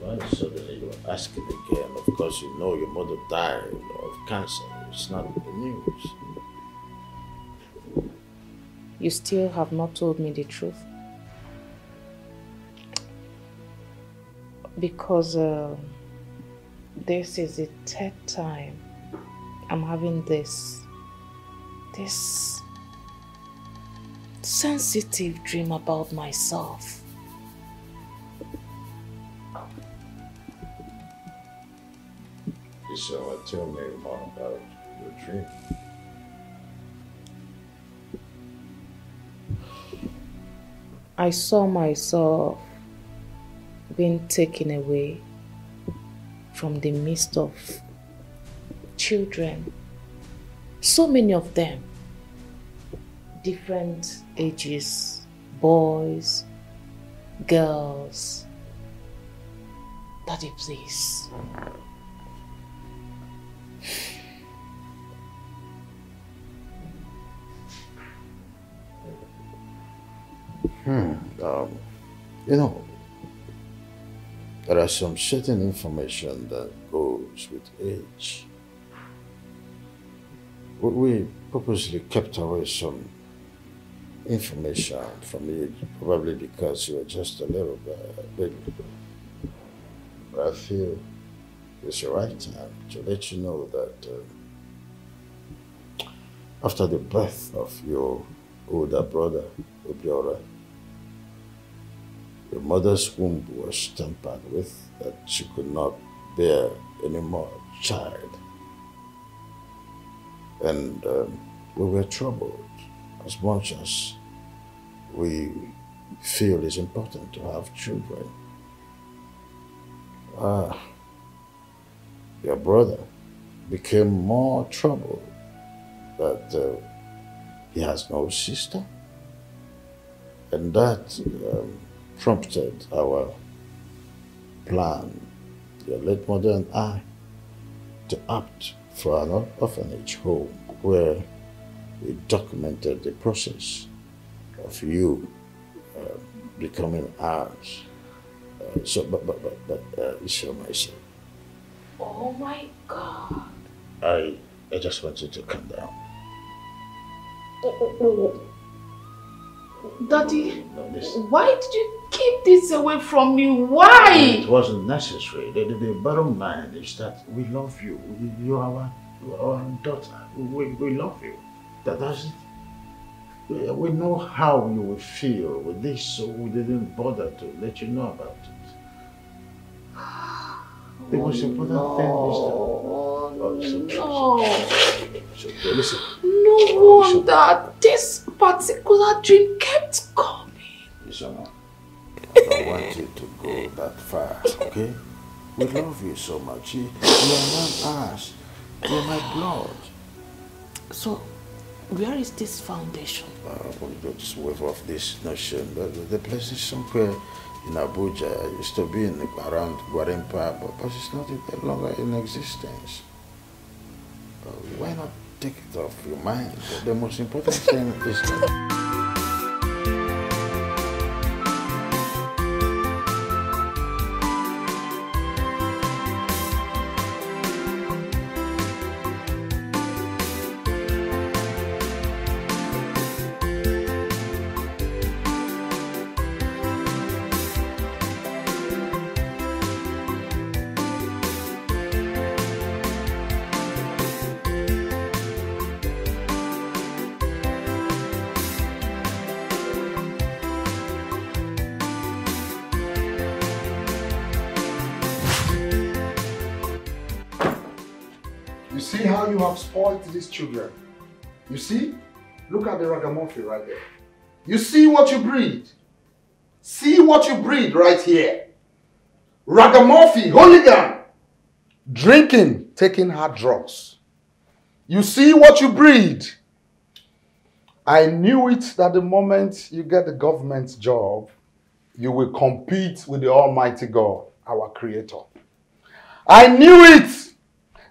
Well, suddenly you are asking again. Of course, you know your mother died of cancer. It's not in the news. You still have not told me the truth. Because uh, this is the third time I'm having this, this sensitive dream about myself. So tell me more about your dream. I saw myself being taken away from the midst of children, so many of them. Different ages, boys, girls. Daddy, please. Hmm. Um, you know, there are some certain information that goes with age. we purposely kept away some information from you, probably because you were just a little baby. But I feel it's the right time to let you know that uh, after the birth of your older brother, Obiora, your mother's womb was tampered with, that she could not bear any more child. And um, we were troubled, as much as we feel it's important to have children. Ah, your brother became more troubled that uh, he has no sister. And that um, prompted our plan, your late mother and I, to opt for an orphanage home where we documented the process of you uh, becoming ours. Uh, so, but, but, but, but uh, you see myself. Oh my God. I, I just want you to calm down. Oh, Daddy, no, this... why did you keep this away from me? Why? It wasn't necessary. The, the, the bottom line is that we love you. You are our, you are our daughter. We, we love you. That doesn't. We, we know how you will feel with this, so we didn't bother to let you know about it. The most important no. thing is that. Oh, listen, no. Listen, listen, listen. No wonder oh, this particular dream kept coming. Listen, I don't want you to go that far, okay? We love you so much. You are not us. You are my blood. So, where is this foundation? Uh, we'll just wave off this notion. The, the place is somewhere in Abuja. It used to be in, around Gwarinpa, but, but it's not any longer in existence. Uh, why not take it off your mind? The, the most important thing is that... Spoiled these children. You see? Look at the ragamuffin right there. You see what you breed. See what you breed right here. Ragamuffin, hooligan. Drinking, taking hard drugs. You see what you breed. I knew it that the moment you get the government job, you will compete with the Almighty God, our Creator. I knew it.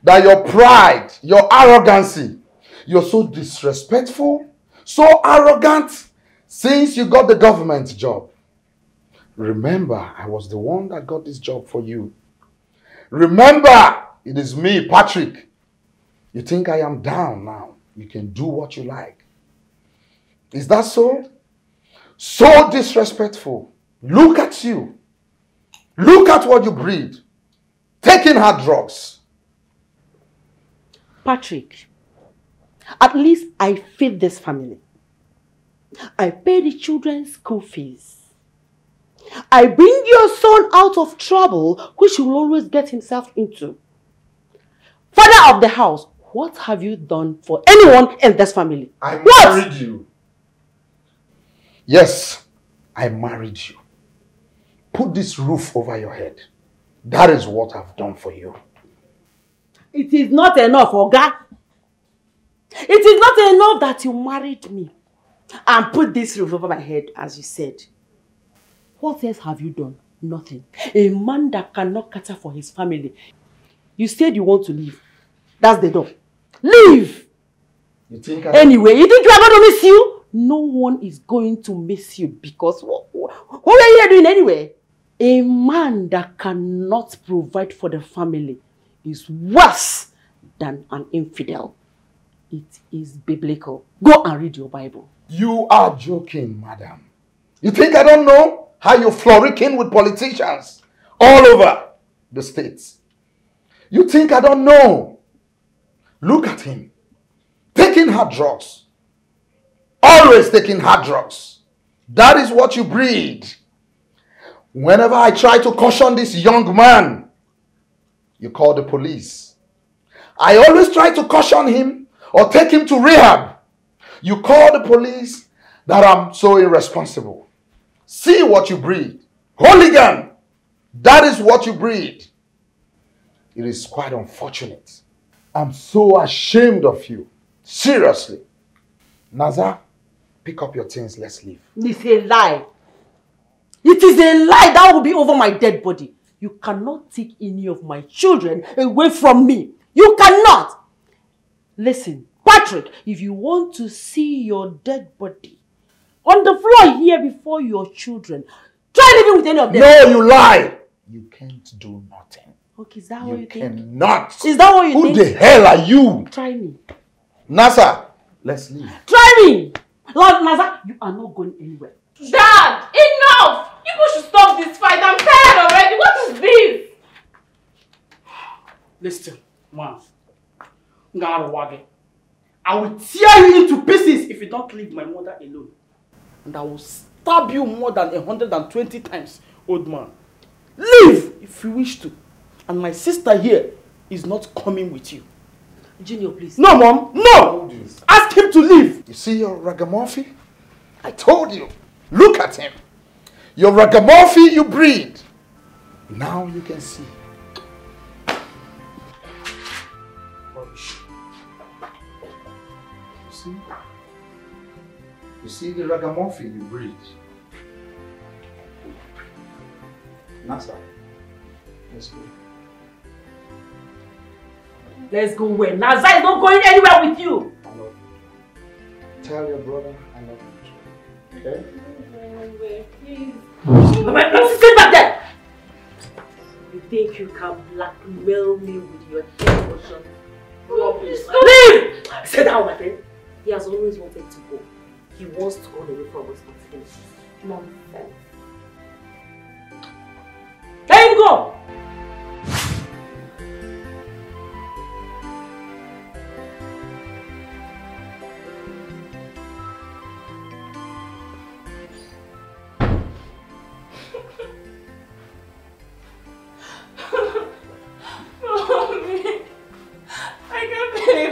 That your pride, your arrogancy, you're so disrespectful, so arrogant since you got the government job. Remember, I was the one that got this job for you. Remember, it is me, Patrick. You think I am down now. You can do what you like. Is that so? So disrespectful. Look at you. Look at what you breed. Taking hard drugs. Patrick, at least I feed this family. I pay the children's school fees. I bring your son out of trouble, which he will always get himself into. Father of the house, what have you done for anyone in this family? I what? married you. Yes, I married you. Put this roof over your head. That is what I've done for you. It is not enough, Oga. It is not enough that you married me and put this roof over my head, as you said. What else have you done? Nothing. A man that cannot cater for his family. You said you want to leave. That's the door. Leave! You think I... Anyway, you think you are going to miss you? No one is going to miss you because what, what were you doing anyway? A man that cannot provide for the family is worse than an infidel. It is biblical. Go and read your Bible. You are joking, madam. You think I don't know how you're flourishing with politicians all over the states? You think I don't know? Look at him. Taking hard drugs. Always taking hard drugs. That is what you breed. Whenever I try to caution this young man, you call the police. I always try to caution him or take him to rehab. You call the police that I'm so irresponsible. See what you breed. Hooligan. That is what you breed. It is quite unfortunate. I'm so ashamed of you. Seriously. Naza, pick up your things. Let's leave. It's a lie. It is a lie that will be over my dead body. You cannot take any of my children away from me. You cannot. Listen, Patrick, if you want to see your dead body on the floor here before your children, try living with any of them. No, you lie. You can't do nothing. Okay, is that what you think? You cannot. Is that what you think? Who the hell are you? Try me. Nasa, let's leave. Try me. Lord Nasa, you are not going anywhere. Dad, enough! You should stop this fight. I'm tired already. What is this? Listen, man. I will tear you into pieces if you don't leave my mother alone. And I will stab you more than a hundred and twenty times, old man. Leave if you wish to. And my sister here is not coming with you. Junior, please. No, Mom. No! Ask him to leave. You see your ragamuffin? I told you. Look at him. Your ragamuffin you breed. Now you can see. Rubbish. You see? You see the ragamuffin you breed. Nasa, let's go. Let's go where? Nasa is not going anywhere with you. I love you. Tell your brother I love you. Okay? Please. Am I not sitting back there? You think you can blackmail me with your emotion? No, please. Leave! Sit down, my friend. He has always wanted to go. He wants to go away from responsibility. Nonsense. There you go!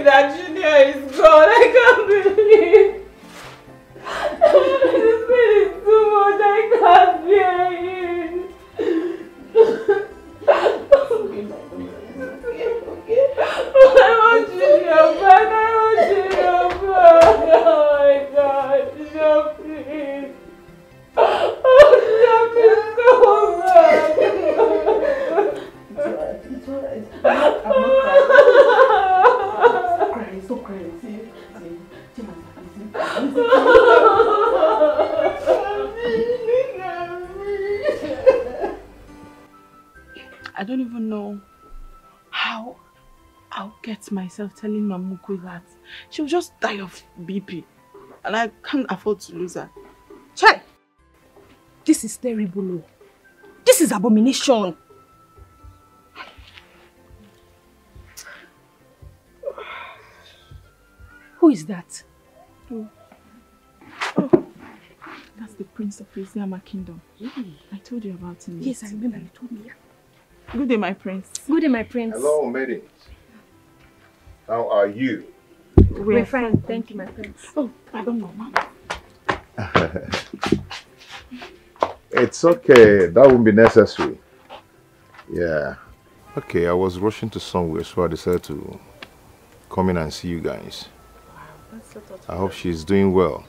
That Junior is gone. I can't believe this pain is too much. I can't bear it. I want Junior back. I want Junior back. Oh my God, Junior, please. Oh, Junior, please come back. It's alright. It's alright. I'm not crying. Stop crying. See, see, see, I'm I don't even know how I'll get myself telling Mamuku that. She'll just die of B P, and I can't afford to lose her. Chai! This is terrible. This is abomination. Who is that? Oh. Oh. That's the Prince of Isiyama Kingdom. Mm. I told you about him. Yes, I remember you told me. Good day, my prince. Good day, my prince. Hello, maiden. How are you? We're, We're fine. fine. Thank you, my prince. Oh, I don't know, ma'am. It's okay. That won't be necessary. Yeah. Okay, I was rushing to somewhere, so I decided to come in and see you guys. I hope she's doing well.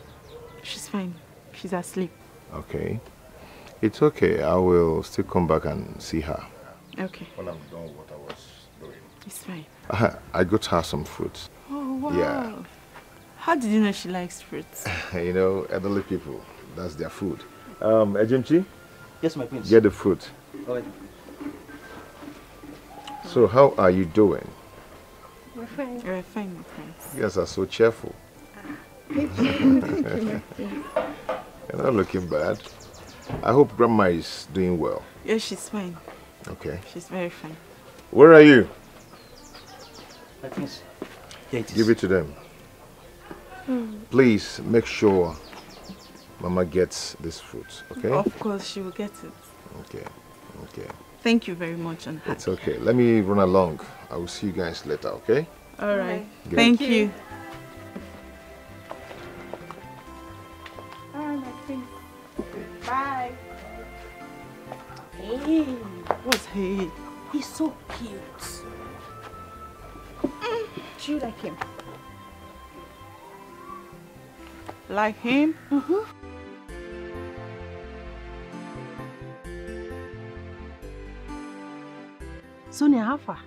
She's fine. She's asleep. Okay. It's okay. I will still come back and see her. Okay. When I'm done what I was doing. It's fine. Uh, I got her some fruits. Oh, wow. Yeah. How did you know she likes fruits? You know, elderly people, that's their food. Um, Ejimchi? Yes, my prince. Get the fruit. All right. So how are you doing? We're fine. We're fine, my friends. You guys are so cheerful. Ah, thank you. Thank you, you. You're not looking bad. I hope Grandma is doing well. Yeah, she's fine. Okay. She's very fine. Where are you? I think so. Yeah, it is. Give it to them. Mm. Please make sure Mama gets this fruit, okay? Of course, she will get it. Okay, okay. Thank you very much, and happy. It's okay. Let me run along. I will see you guys later, okay? All right. Good. Thank you. All right, bye. Hey. What's he? He's so cute. Mm. Do you like him? Like him? Mm-hmm. Sonia, how far?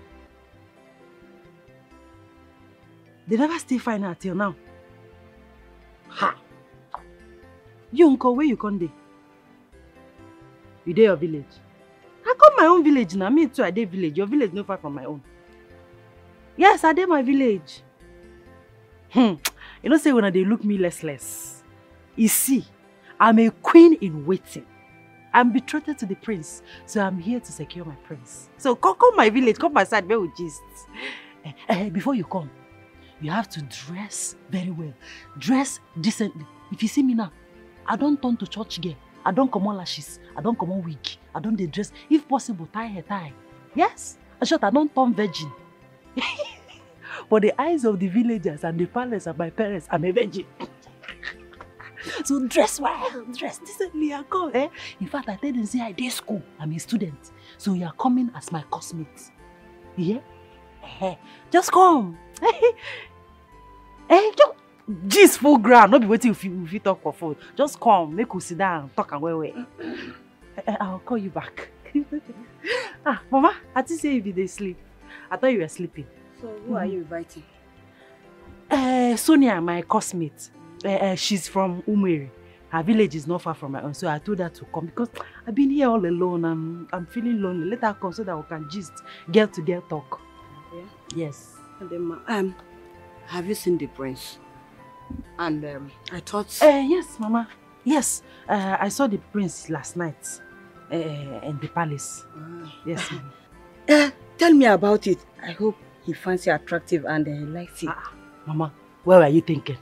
They never still find her till now. Ha! You uncle, where you come dey? You dey your village. I come my own village now. Me too, I dey village. Your village no far from my own. Yes, I dey my village. Hmm. You know, say when they look me less less. You see, I'm a queen in waiting. I'm betrothed to the prince, so I'm here to secure my prince. So come, come my village, come my side, where we gist. Eh, eh, before you come, you have to dress very well. Dress decently. If you see me now, I don't turn to church girl. I don't come on lashes. I don't come on wig. I don't de dress. If possible, tie her tie. Yes? In short, I don't turn virgin. For the eyes of the villagers and the palace and my parents, I'm a virgin. So dress well, dress decently and come, eh? In fact, I didn't say I did school. I'm a student. So you are coming as my cosmate. Yeah? Eh, just come. Eh, just this full ground. Not be waiting if you, if you talk for food. Just come, make you sit down, talk and wait, wait. eh, I'll call you back. Ah, Mama, I didn't say if you didn't sleep. I thought you were sleeping. So who mm. are you inviting? Uh, Sonia, my cosmate. Uh, uh, she's from Umiri. Her village is not far from my own, so I told her to come because I've been here all alone. I'm, I'm feeling lonely. Let her come so that we can just girl to girl talk. Yeah. Yes. And then, um, have you seen the prince? And um, I thought. Uh, yes, Mama. Yes, uh, I saw the prince last night uh, in the palace. Ah. Yes. Mama. Uh, tell me about it. I hope he finds you attractive and uh, he likes it. Ah, Mama, where were you thinking?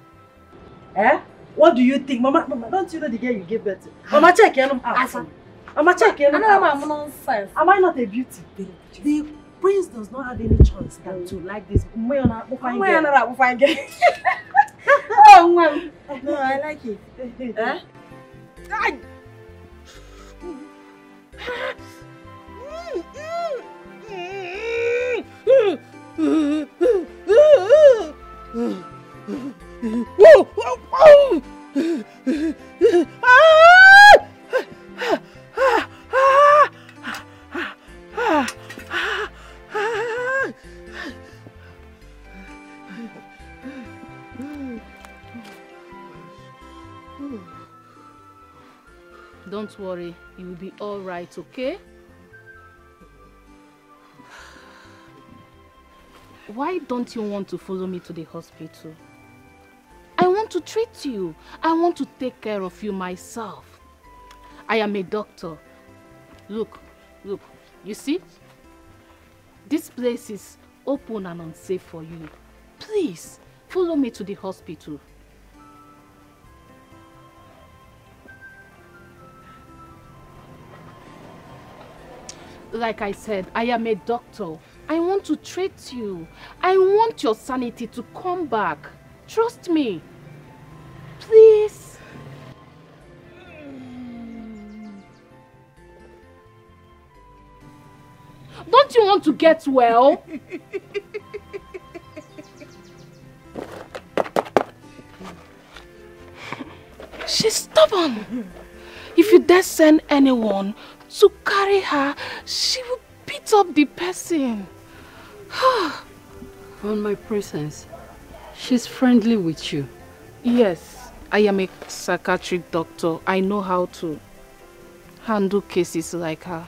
Eh? What do you think? Mama, Mama, don't you know the girl you gave birth to? Mama, check your out. Mama, check your out. Am I not a beauty? The prince does not have any chance than mm. to like this. Oh, well. No, I like it. Eh? I... Whoa! Whoa! Whoa! Ah! Ah! Ah! Ah! Ah! Ah! Ah! Don't worry, you'll be all right, okay? Why don't you want to follow me to the hospital? I want to treat you. I want to take care of you myself. I am a doctor. Look, look, you see? This place is open and unsafe for you. Please, follow me to the hospital. Like I said, I am a doctor. I want to treat you. I want your sanity to come back. Trust me. Please. Don't you want to get well? She's stubborn. If you dare send anyone to carry her, she will beat up the person. On my presence, she's friendly with you. Yes, I am a psychiatric doctor. I know how to handle cases like her.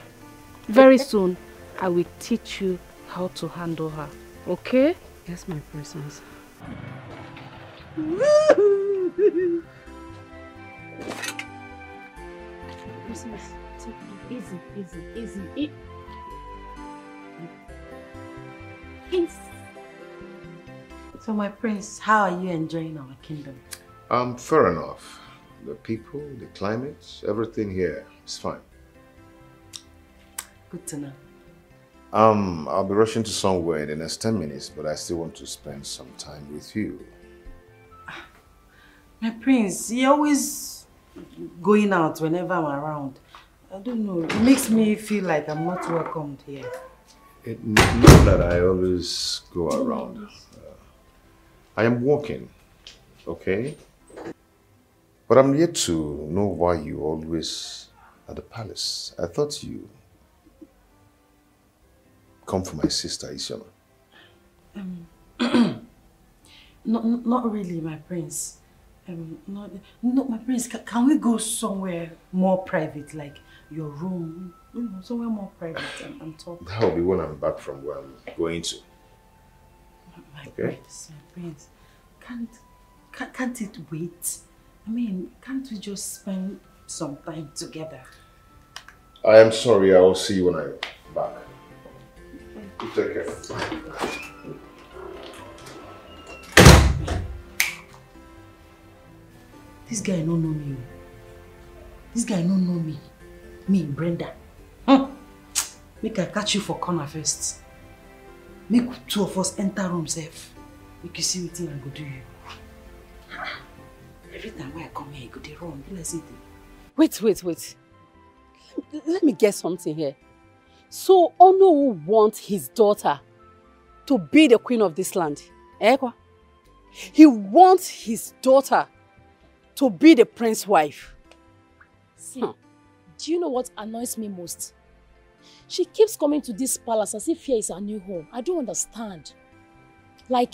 Very soon, I will teach you how to handle her. Okay? That's my Christmas. Christmas. Easy, easy, easy, easy. Peace. So my prince, how are you enjoying our kingdom? Um, fair enough. The people, the climate, everything here is fine. Good to know. Um, I'll be rushing to somewhere in the next ten minutes, but I still want to spend some time with you. My prince, you're always going out whenever I'm around. I don't know, it makes me feel like I'm not welcomed here. It's not that I always go around. Uh, I am walking, okay? But I'm yet to know why you always at the palace. I thought you come for my sister, Isiyama. Um, not, not really, my prince. Um, not, not my prince. Can, can we go somewhere more private, like your room? You know, somewhere more private. I'm, I'm talking. That will be when I'm back from where I'm going to. My, my okay? prince, my prince. Can't, can't, can't it wait? I mean, can't we just spend some time together? I am sorry. I will see you when I'm back. You take care. This guy don't know me. This guy don't know me. Me, Brenda. Hmm. Make I catch you for corner first. Make two of us enter room safe. Make you see what I go do you. Every time when I come here, you go to room. Wait, wait, wait. Let me get something here. So Ono will want his daughter to be the queen of this land. He wants his daughter to be the prince's wife. See, huh. Do you know what annoys me most? She keeps coming to this palace as if here is her new home. I don't understand. Like,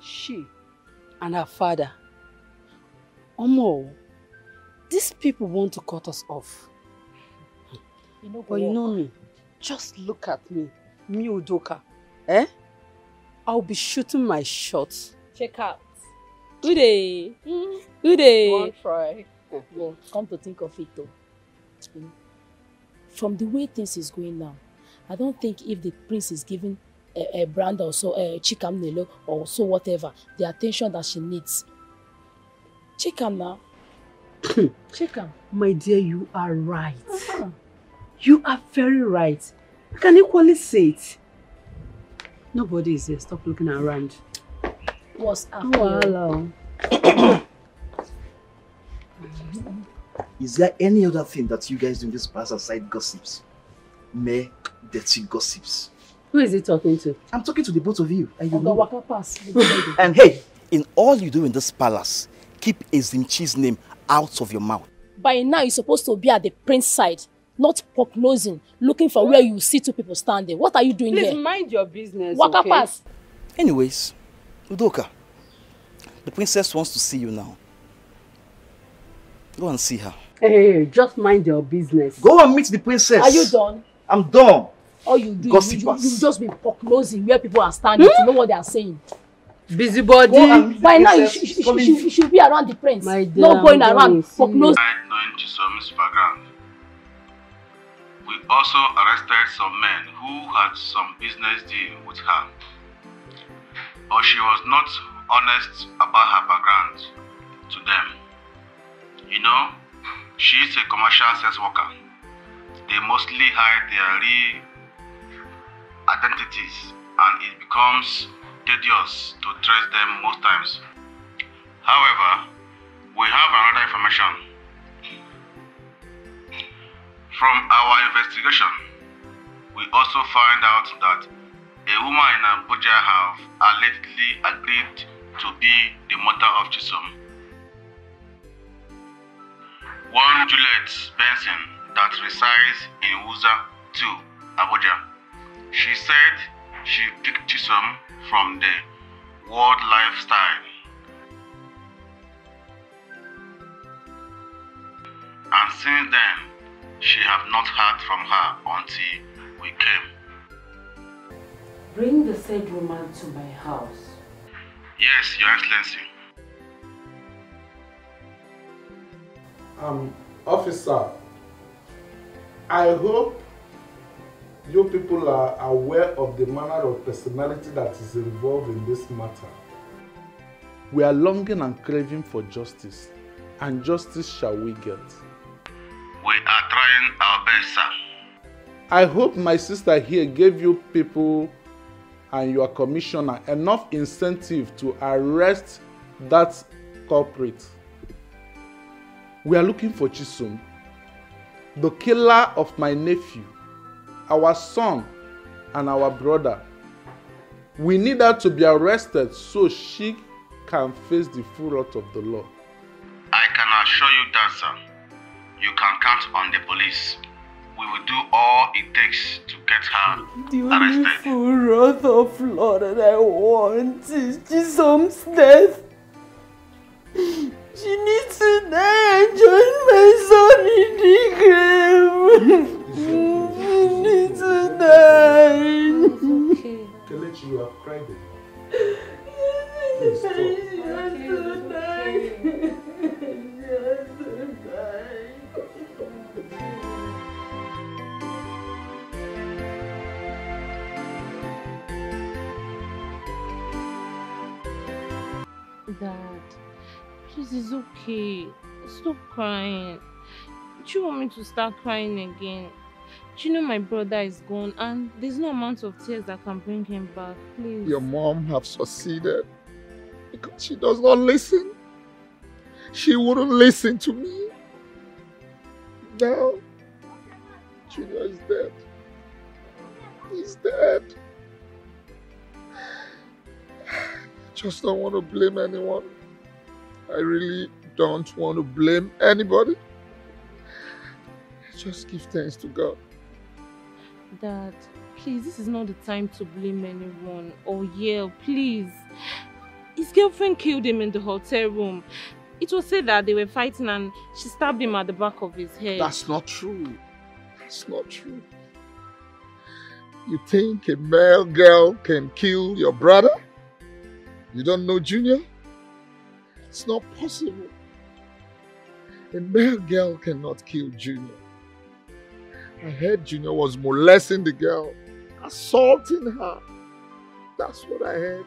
she and her father. Omo, these people want to cut us off. You know, but you know me, just look at me, me Udoka, eh? I'll be shooting my shots. Check out. Good day. Mm. Good day. One try. Oh, well, come to think of it though. From the way things is going now, I don't think if the prince is giving a, a brand or so, a Chikamnele or so whatever, the attention that she needs. Check him now. Check him. My dear, you are right. Uh-huh. You are very right. I can equally say it. Nobody is here. Stop looking around. What's up? Oh, hello. Is there any other thing that you guys do in this past aside gossips? Mere dirty gossips. Who is he talking to? I'm talking to the both of you. And, you know. the and hey, in all you do in this palace, keep Ezimchi's name out of your mouth. By now, you're supposed to be at the prince's side. Not prognosing, looking for where you see two people standing. What are you doing Please here? Please mind your business, Walk okay? Pass. Anyways, Udoka, the princess wants to see you now. Go and see her. Hey, just mind your business. Go and meet the princess. Are you done? I'm done. All you do is you, you, you've just been prognosing where people are standing hmm? to know what they are saying. Busybody. By now, you should, should, should, should be around the prince. My dear, not going around prognosing. I know Chisom's background. We also arrested some men who had some business deal with her. But she was not honest about her background to them. You know, she is a commercial sex worker. They mostly hide their real identities and it becomes tedious to trace them most times. However, we have another information. From our investigation, we also find out that a woman in Abuja have allegedly agreed to be the mother of Chisom. One Juliet Benson that resides in Uza two, Abuja. She said she picked Chisom from the world lifestyle and since then, she have not heard from her until we came. Bring the said woman to my house. Yes, Your Excellency. Um, officer, I hope you people are aware of the manner of personality that is involved in this matter. We are longing and craving for justice, and justice shall we get. We are trying our best, sir. I hope my sister here gave you people and your commissioner enough incentive to arrest that culprit. We are looking for Chisom, the killer of my nephew, our son, and our brother. We need her to be arrested so she can face the full wrath of the law. I can assure you that, sir. You can count on the police. We will do all it takes to get her the arrested. The full wrath of law that I want is Chisom's death. She needs to die and join my son in the grave. She needs to die. Okay. Kelechi, you have cried. Yes, she has to die. She has to die. Dad, please, it's okay. Stop crying. Do you want me to start crying again? Do you know my brother is gone and there's no amount of tears that can bring him back? Please. Your mom have succeeded because she does not listen. She wouldn't listen to me. Now, Junior is dead. He's dead. Just don't want to blame anyone. I really don't want to blame anybody. Just give thanks to God. Dad, please, this is not the time to blame anyone or yell, please. His girlfriend killed him in the hotel room. It was said that they were fighting and she stabbed him at the back of his head. That's not true. That's not true. You think a male girl can kill your brother? You don't know Junior? It's not possible. A male girl cannot kill Junior. I heard Junior was molesting the girl, assaulting her. That's what I heard.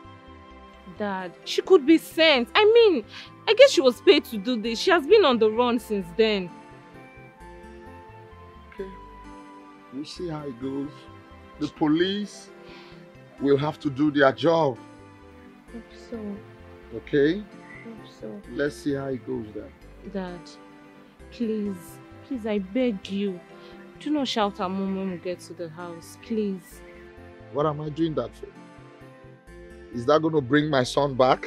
Dad, she could be sent. I mean, I guess she was paid to do this. She has been on the run since then. Okay. We'll see how it goes. The police will have to do their job. Hope so. Okay? Hope so. Let's see how it goes then. Dad, please, please, I beg you, do not shout at Mom when we get to the house, please. What am I doing that for? Is that going to bring my son back?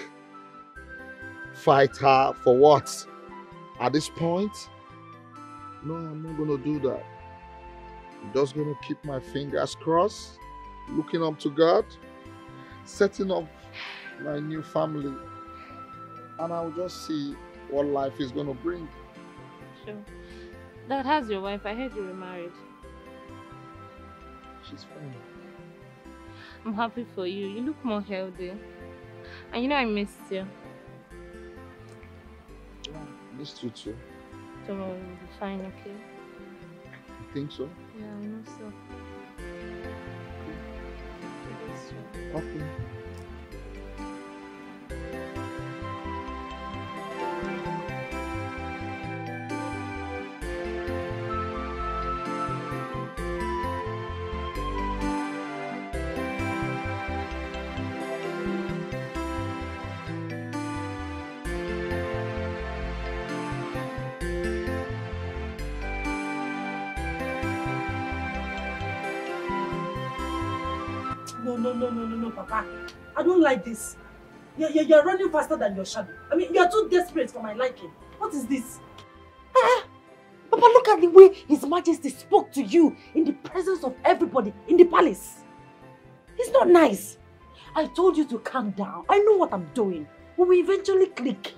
Fight her for what? At this point? No, I'm not going to do that. I'm just going to keep my fingers crossed, looking up to God, setting up my new family, and I'll just see what life is going to bring. Sure. Dad, how's your wife? I heard you were married. She's fine. I'm happy for you. You look more healthy. And you know I missed you. Yeah, I missed you too. Tomorrow we'll be fine, okay? You think so? Yeah, I know so. Okay. Okay. No, no, no, no, no, Papa. I don't like this. You're, you're, you're running faster than your shadow. I mean, you're too desperate for my liking. What is this? Ah, Papa, look at the way His Majesty spoke to you in the presence of everybody in the palace. It's not nice. I told you to calm down. I know what I'm doing. We will eventually click.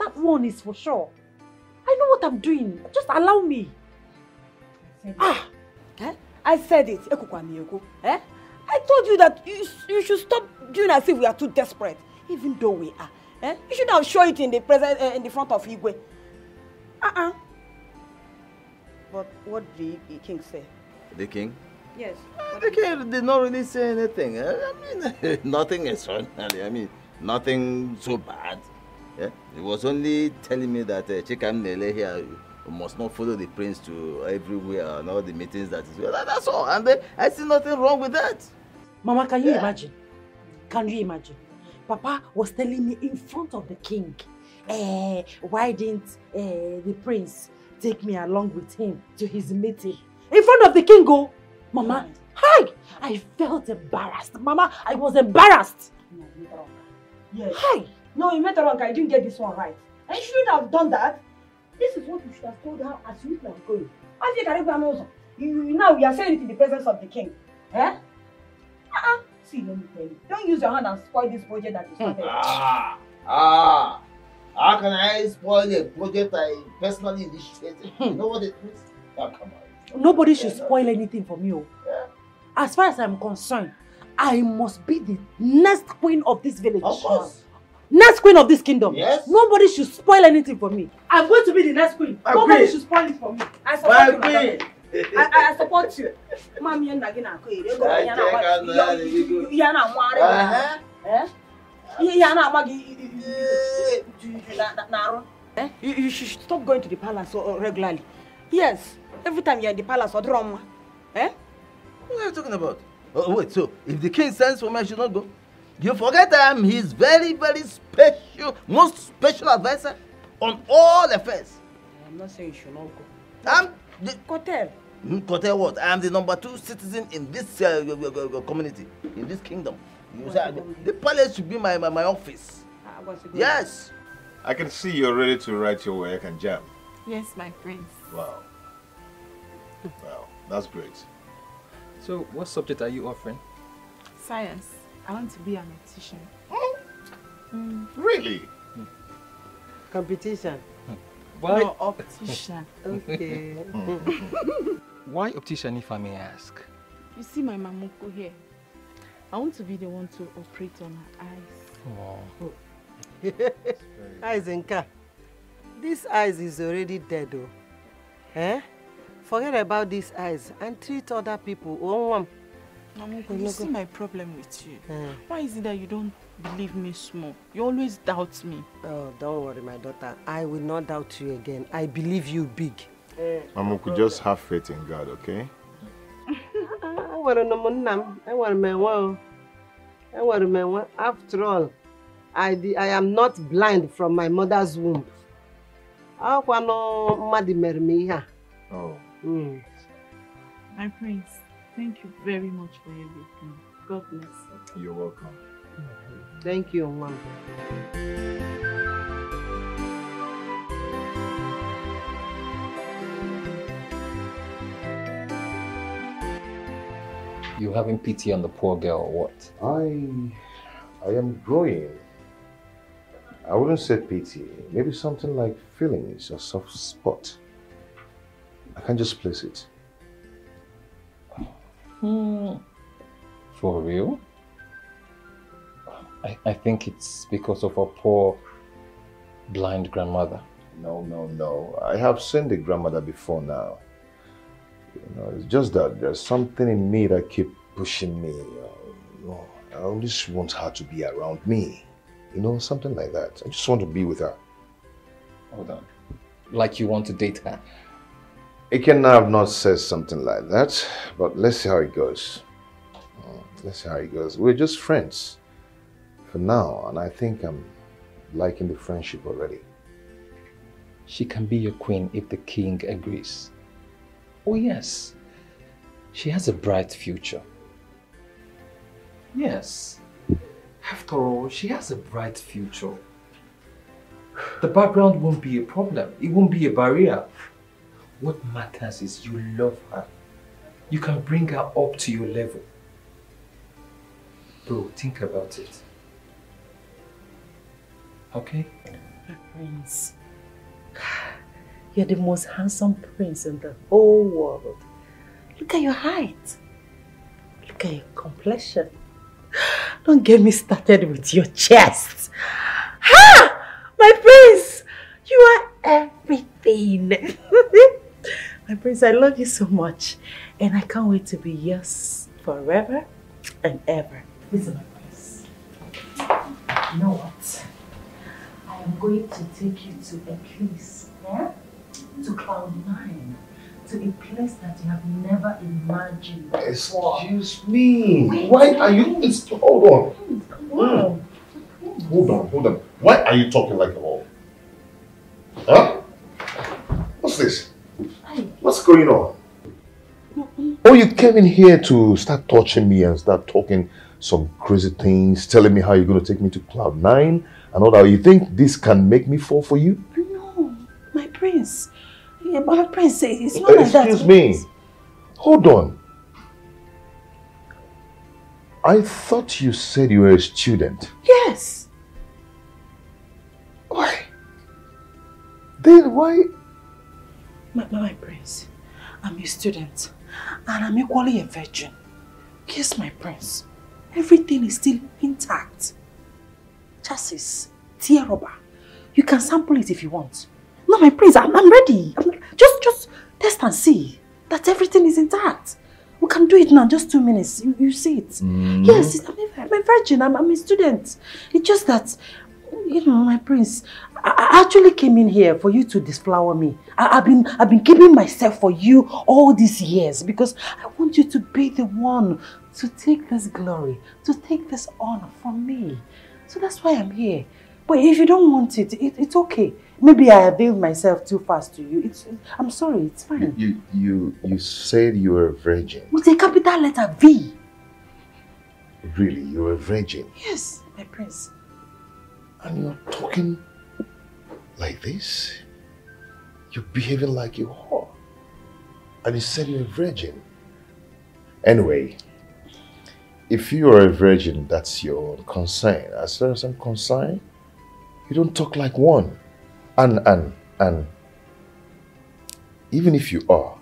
That one is for sure. I know what I'm doing. Just allow me. I said ah. It. Eh? I said it. Eh? I told you that you, you should stop doing as if we are too desperate, even though we are. Eh? You should have shown it in the present, uh, in the front of Igwe. Uh-uh. But what did the king say? The king? Yes. Uh, the king did not really say anything. I mean, nothing extraordinary. I mean, nothing so bad. Yeah? He was only telling me that uh, Chikamnele here must not follow the prince to everywhere and all the meetings that is. Well, that's all. And uh, I see nothing wrong with that. Mama, can you yeah. imagine? Can you imagine? Papa was telling me in front of the king, uh, why didn't uh, the prince take me along with him to his meeting? In front of the king, go, Mama, hi! I felt embarrassed. Mama, I was embarrassed. No, you wrong. Yes. Hi! No, you went wrong. I didn't get this one right. I shouldn't have done that. This is what you should have told her as you were going. As you can you now you are saying it in the presence of the king. Eh? Uh-uh. See, let me tell you. Don't use your hand and spoil this project that you started. Ah! Ah! How can I spoil a project I personally initiated? You know what it means? Oh, come on. Nobody should spoil anything from you. Yeah. As far as I'm concerned, I must be the next queen of this village. Of course. Next queen of this kingdom. Yes. Nobody should spoil anything for me. I'm going to be the next queen. My Nobody queen. should spoil it for me. I support My you. Queen. I, I support you. Mommy, you're not going to You're not going You should stop going to the palace regularly. Yes, every time you're in the palace or drama. Eh? What are you talking about? Oh, wait, so if the king sends for me, I should not go? You forget I am his very, very special, most special advisor on all affairs. I'm not saying you should not go. I'm the. Kotel. Kotel what? I am the number two citizen in this uh, community, in this kingdom. You say, the palace should be my, my, my office. Ah, yes. I can see you're ready to write your work and jam. Yes, my prince. Wow. Wow, that's great. So, what subject are you offering? Science. I want to be a mathematician. Oh. Mm. Really? Mm. Competition. Why? No, optician. Okay. Why optician, if I may ask? You see my Mamuku here. I want to be the one to operate on her eyes. Wow. Oh. Eyes and car. This eyes is already dead, though. Eh? Forget about these eyes and treat other people. Oh, Mamuku, you look see look. my problem with you. Eh. Why is it that you don't believe me small? You always doubt me. Oh, don't worry, my daughter. I will not doubt you again. I believe you big. Eh, Mamuku, no just have faith in God, okay? After all, I, I am not blind from my mother's womb. Oh. Mm. My prince, thank you very much for everything. God bless you. You're welcome. Thank you, Mom. You having pity on the poor girl or what? I, I am growing. I wouldn't say pity. Maybe something like feelings or soft spot. I can't just place it. Hmm. For real? I, I think it's because of our poor blind grandmother. No, no, no. I have seen the grandmother before now. You know, it's just that there's something in me that keeps pushing me. Uh, no, I always want her to be around me. You know, something like that. I just want to be with her. Hold on. Like you want to date her? Ikena have not said something like that, but let's see how it goes. Uh, let's see how it goes. We're just friends for now, and I think I'm liking the friendship already. She can be your queen if the king agrees. Oh yes, she has a bright future. Yes, after all, she has a bright future. The background won't be a problem, it won't be a barrier. What matters is you love her. You can bring her up to your level. Bro, think about it. Okay? Prince. You're the most handsome prince in the whole world. Look at your height. Okay, complexion. Don't get me started with your chest. Ha! My prince! You are everything. My prince, I love you so much. And I can't wait to be yours forever and ever. Listen, my prince. You know what? I am going to take you to a place, yeah? To cloud nine. To a place that you have never imagined. Excuse me. Wait, Why are you it's, hold on. Come on. Mm. Hold on, hold on. Why are you talking like a whore? Huh? What's this? Hi. What's going on? Mm-mm. Oh, you came in here to start touching me and start talking some crazy things, telling me how you're gonna take me to cloud nine and all that. You think this can make me fall for you? No, my prince. Yeah, but my prince, it's not uh, like that. Excuse me. Hold on. I thought you said you were a student. Yes. Why? Then why? My, my, my prince, I'm a student. And I'm equally a virgin. Yes, my prince. Everything is still intact. Chassis, tear rubber. You can sample it if you want. No, my prince, I'm, I'm ready. I'm, just, just test and see that everything is intact. We can do it now, just two minutes. You, you see it. Mm. Yes, I'm a, I'm a virgin. I'm, I'm a student. It's just that, you know, my prince, I, I actually came in here for you to disflower me. I, I've been, I've been keeping myself for you all these years because I want you to be the one to take this glory, to take this honor from me. So that's why I'm here. But if you don't want it, it it's okay. Maybe I availed myself too fast to you. It's, I'm sorry, it's fine. You, you, you said you were a virgin. With a capital letter V. Really, you were a virgin? Yes, my prince. And you're talking like this? You're behaving like you are. And you said you're a virgin. Anyway, if you are a virgin, that's your concern. As far as I'm concerned, you don't talk like one. And, and, and, even if you are,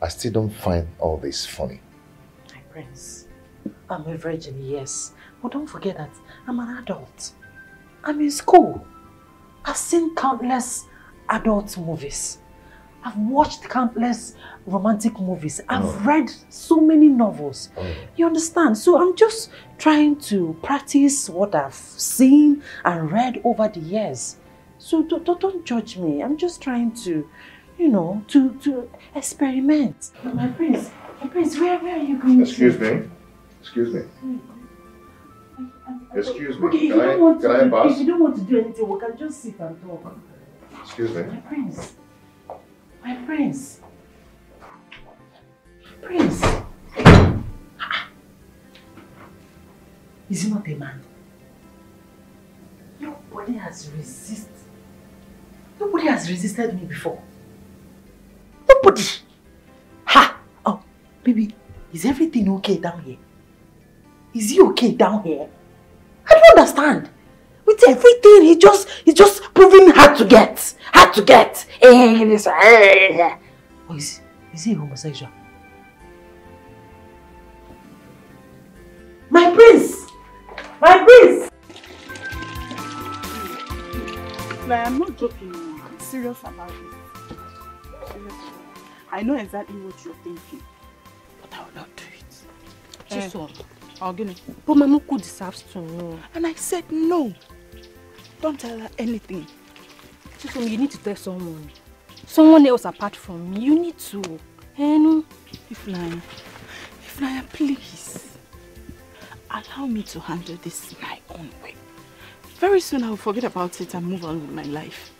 I still don't find all this funny. My prince, I'm a virgin, yes. But don't forget that I'm an adult. I'm in school. I've seen countless adult movies. I've watched countless romantic movies. I've oh. read so many novels. Oh. You understand? So I'm just trying to practice what I've seen and read over the years. So don't, don't judge me. I'm just trying to, you know, to, to experiment. My prince, my prince, where, where are you going? Excuse to? me. Excuse me. I, I, I, Excuse me. Okay, can I, can to, I pass? If you don't want to do anything, we can just sit and talk. Excuse me. My prince. My prince. Prince. Is he not a man? Nobody has resisted. Nobody has resisted me before. Nobody. Ha! Oh, baby, is everything okay down here? Is he okay down here? I don't understand. With everything, he just, he just proving hard to get, hard to get. Oh, is, is he homosexual? My prince, my prince. Like, I'm not joking. I'm serious about it. Serious. I know exactly what you're thinking, but I will not do it. Chisom, uh, but Mamuku deserves to know. And I said no. Don't tell her anything. Chisom, you need to tell someone. Someone else apart from me. You need to. Enu, Ifunanya, Ifunanya, please allow me to handle this my own way. Very soon I will forget about it and move on with my life.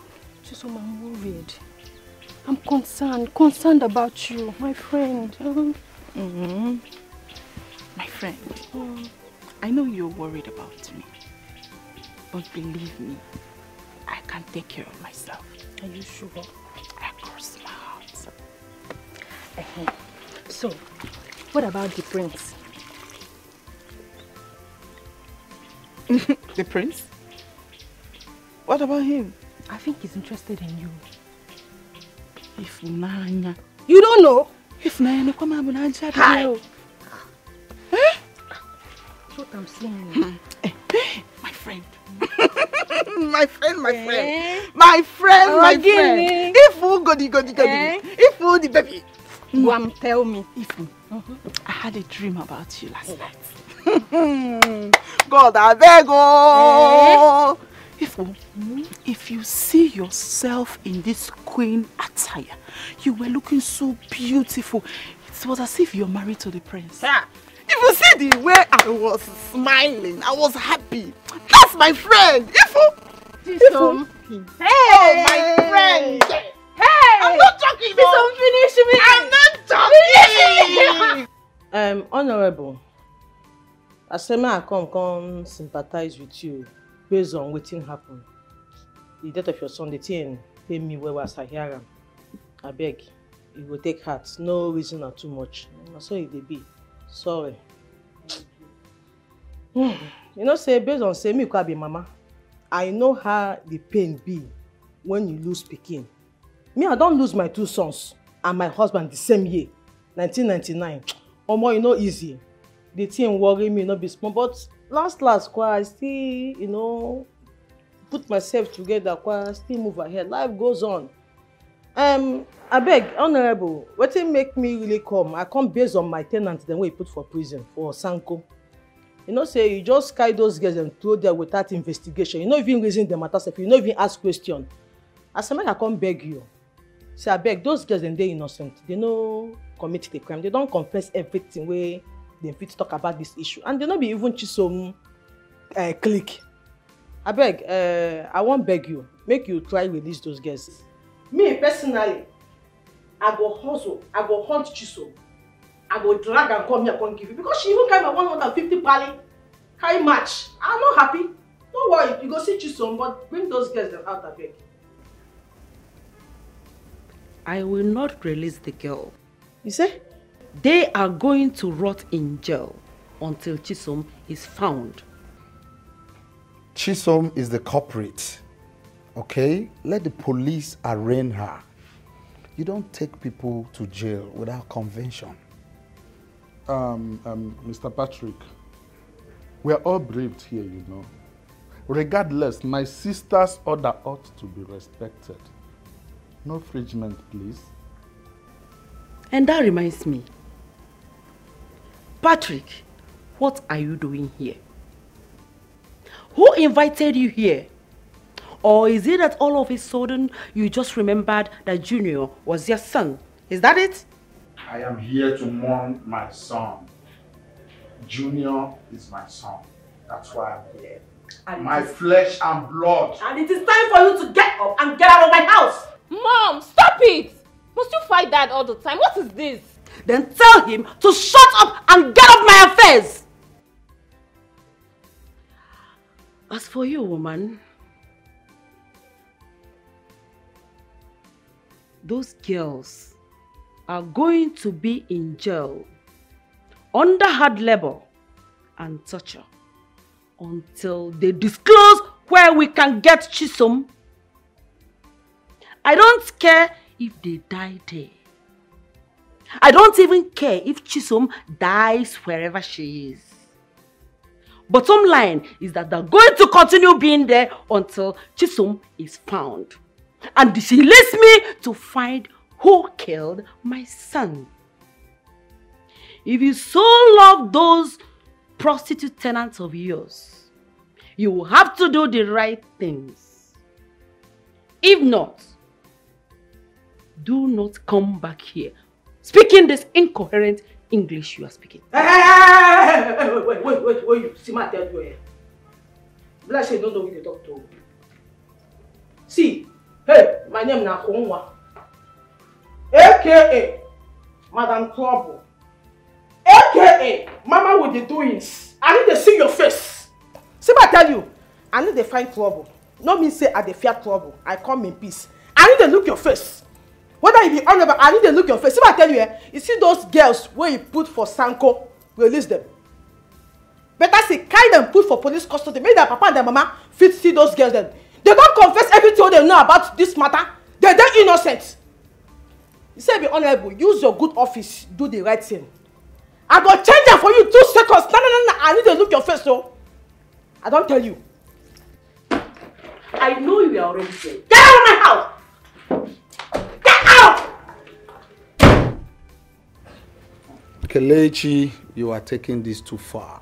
Chisom, I'm worried. I'm concerned, concerned about you, my friend. Um, mm-hmm. My friend, um, I know you're worried about me. But believe me, I can take care of myself. Are you sure? I cross my heart. Uh-huh. So, what about the prince? The prince? What about him? I think he's interested in you. Ifunanya. You don't know? Ifunanya, come on, I'm not sure. what I'm saying. My friend. My friend, my eh? friend. My friend, oh, my again. friend. If you godi godi godi. If you the baby. Wam, tell me. If you. I had a dream about you last night. God, I beg you. If, if you see yourself in this queen attire, you were looking so beautiful. It was as if you're married to the prince. Yeah. If you see the way I was smiling, I was happy. That's my friend. If Chisom. Hey. Oh, my friend. Hey. I'm not talking. Chisom, finish me. I'm not talking. um, Honorable, Asema, I come, come sympathize with you. Based on what happened, the death of your son, the thing paid me well as I hear him. I beg, you will take heart. No reason or too much. So it will be. Sorry. You know, say based on say me could be mama. I know how the pain be when you lose Pekin. Me, I don't lose my two sons and my husband the same year, nineteen ninety-nine. Or more, you know, easy. The thing worry me, not be small, but. Last, last, I still, you know, put myself together, I still move ahead. Life goes on. Um, I beg, Honorable, what it make me really come? I come based on my tenants, then we put for prison, for Sanko. You know, say, you just carry those girls and throw them without investigation. You know, even raising the matters, you know, even ask questions. As a man, I come beg you. Say, I beg, those girls, and they're innocent. They don't commit the crime. They don't confess everything where they fit talk about this issue, and they not be even Chisom uh, click. I beg, uh, I won't beg you. Make you try release those girls. Me personally, I go hustle, I go hunt Chisom, I go drag and come here and give you because she even carry my one hundred and fifty pally, carry match. I'm not happy. Don't worry, you go see Chisom, but bring those girls out. I beg. I will not release the girl. You say? They are going to rot in jail until Chisom is found. Chisom is the culprit, okay? Let the police arraign her. You don't take people to jail without convention. Um, um, Mister Patrick, we are all braved here, you know. Regardless, my sister's order ought to be respected. No infringement, please. And that reminds me. Patrick, what are you doing here? Who invited you here? Or is it that all of a sudden you just remembered that Junior was your son? Is that it? I am here to mourn my son. Junior is my son. That's why I'm here. And my flesh and blood. And it is time for you to get up and get out of my house. Mom, stop it! Must you fight Dad all the time? What is this? Then tell him to shut up and get off my affairs! As for you, woman, those girls are going to be in jail under hard labor and torture until they disclose where we can get Chisom. I don't care if they die there. I don't even care if Chisom dies wherever she is. Bottom line is that they're going to continue being there until Chisom is found. And she leads me to find who killed my son. If you so love those prostitute tenants of yours, you will have to do the right things. If not, do not come back here speaking this incoherent English you are speaking. Hey, hey, hey, hey, wait, wait, wait, wait, you see my tell you. Blash, don't know who they talk to. See, hey, my name is Nahonwa, A K A Madam Trouble, A K A Mama with the doings. I need to see your face. See what I tell you, I need to find trouble. No mean say I dey fear trouble. I come in peace. I need to look your face. Whether you be honorable, I need to look your face. See what I tell you, eh? You see those girls where you put for Sanko, release them. Better say, carry them put for police custody. Make their papa and their mama fit see those girls then. They don't confess everything they know about this matter. They're then innocent. You say be honorable, use your good office, do the right thing. I go change that for you two seconds. No, no, no, no. I need to look your face, so I don't tell you. I know you are already dead. Get out of my house! Get out! Kelechi, you are taking this too far.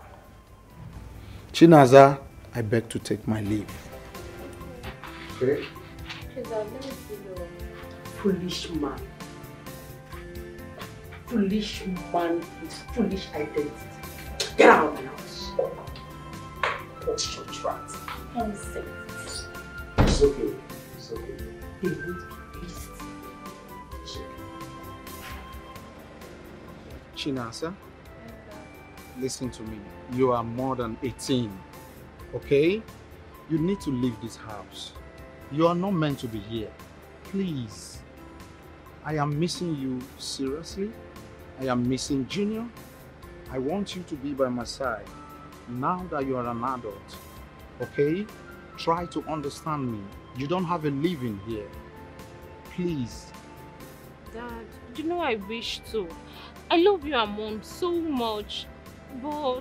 Chinaza, I beg to take my leave. Okay? Foolish man. Foolish man with foolish identity. Get out of my house. What's your trap? Nonsense. It's okay. It's okay. They need to taste. It's okay. Chinaza, listen to me. You are more than eighteen. Okay? You need to leave this house. You are not meant to be here. Please. I am missing you seriously. I am missing Junior. I want you to be by my side now that you are an adult. Okay? Try to understand me. You don't have a living here. Please. Dad, you know I wish to. I love you and Mom so much, but...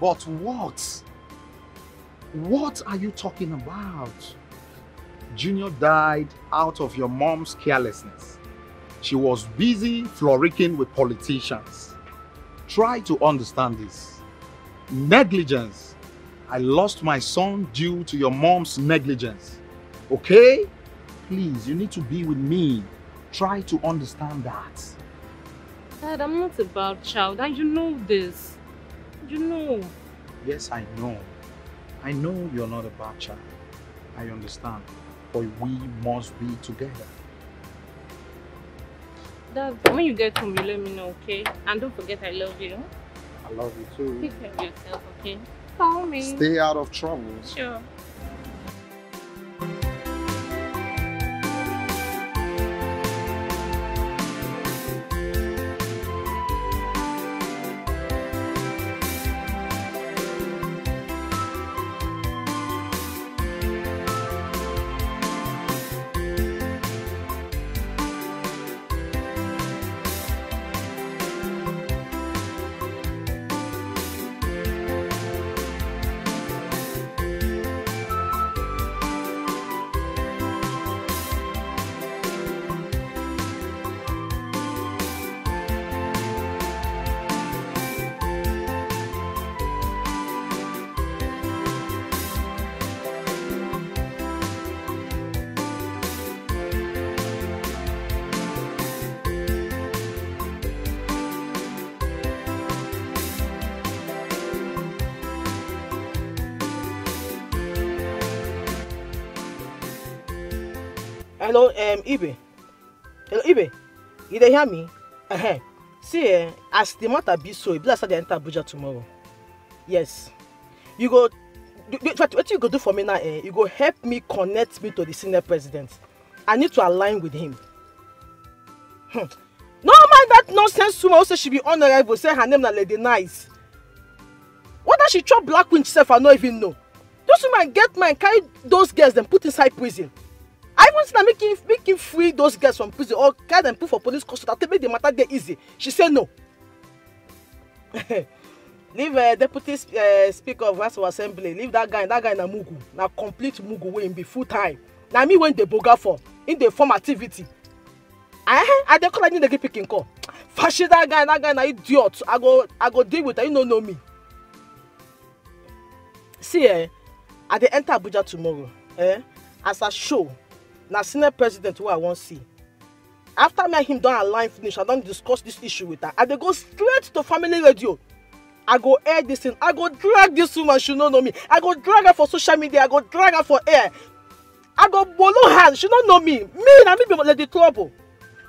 But what? What are you talking about? Junior died out of your mom's carelessness. She was busy flirting with politicians. Try to understand this. Negligence. I lost my son due to your mom's negligence. Okay? Please, you need to be with me. Try to understand that. Dad, I'm not a bad child, and you know this. You know. Yes, I know. I know you're not a bad child. I understand. But we must be together. Dad, when you get home, you let me know, okay? And don't forget I love you. I love you too. Take care of yourself, okay? Call me. Stay out of trouble. Sure. Hello, um, Ibe. Hello, Ibe. You they hear me? Uh -huh. See, uh, as the matter be so, Ibe said they enter Abuja tomorrow. Yes. You go. Do, do, what you go do for me now? Uh, you go help me connect me to the senior president. I need to align with him. Hm. No mind that nonsense. Suma also she be honorable. Say her name na Lady Nice. What does she chop black queen herself? I don't even know. Those women get mine, carry those girls, then put inside prison. I want to make him, make him free those girls from prison or carry them put for police custody to make the matter there easy. She said no. Leave uh, deputy sp uh, speaker of National Assembly. Leave that guy. That guy na Mugu. Na complete Mugu wey him be full time. Na me when they boga for in the form activity. I I dey call any dey picking call. Fashion that guy. That guy na idiot. I go I go deal with her. You no know me. See eh, I dey enter Abuja tomorrow. Eh, as a show. Now, senior president who I want to see. After me and him done a line finish, I don't discuss this issue with her. I they go straight to family radio. I go air this thing. I go drag this woman, she don't know me. I go drag her for social media. I go drag her for air. I go bolo hand, she don't know me. Me, I may be like the trouble.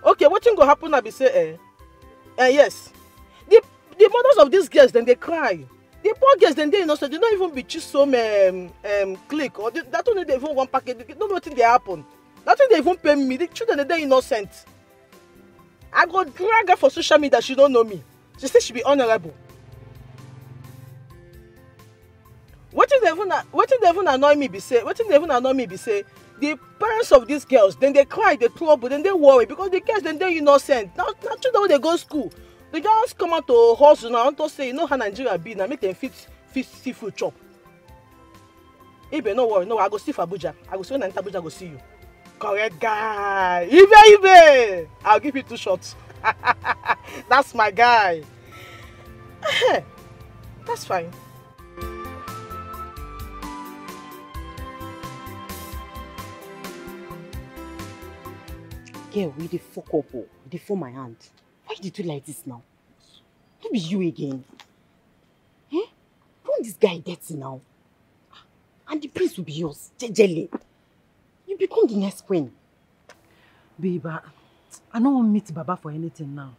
Okay, what thing go happen I be say eh? Eh, yes. The the mothers of these girls, then they cry. The poor girls, then they innocent. They don't even be Chisom um, um, click. Or they, that only they even one package. They don't know what thing they happen. That's why they even pay me. The children, they're innocent. I go drag her for social media. She don't know me. She said she be honorable. What if they even, what if they even annoy me? Be say, what if they even annoy me? Be say, the parents of these girls, then they cry, they trouble, then they worry because the girls, then they're innocent. Now, now children, they go to school. They just come out to horse now to say, you know how Nigeria be now, make them fit fit seafood chop. Ibe, no worry, no, I go see for Abuja. I go see when I enter Abuja, I go see you. Correct guy. Ibe, Ibe. I'll give you two shots. That's my guy. That's fine. Girl, with the fuck up, they for my hand. Why did you like this now? It be you again. Eh? Don't this guy dirty now. And the prince will be yours, jelly. You become the next queen. Babe, I don't want to meet Baba for anything now.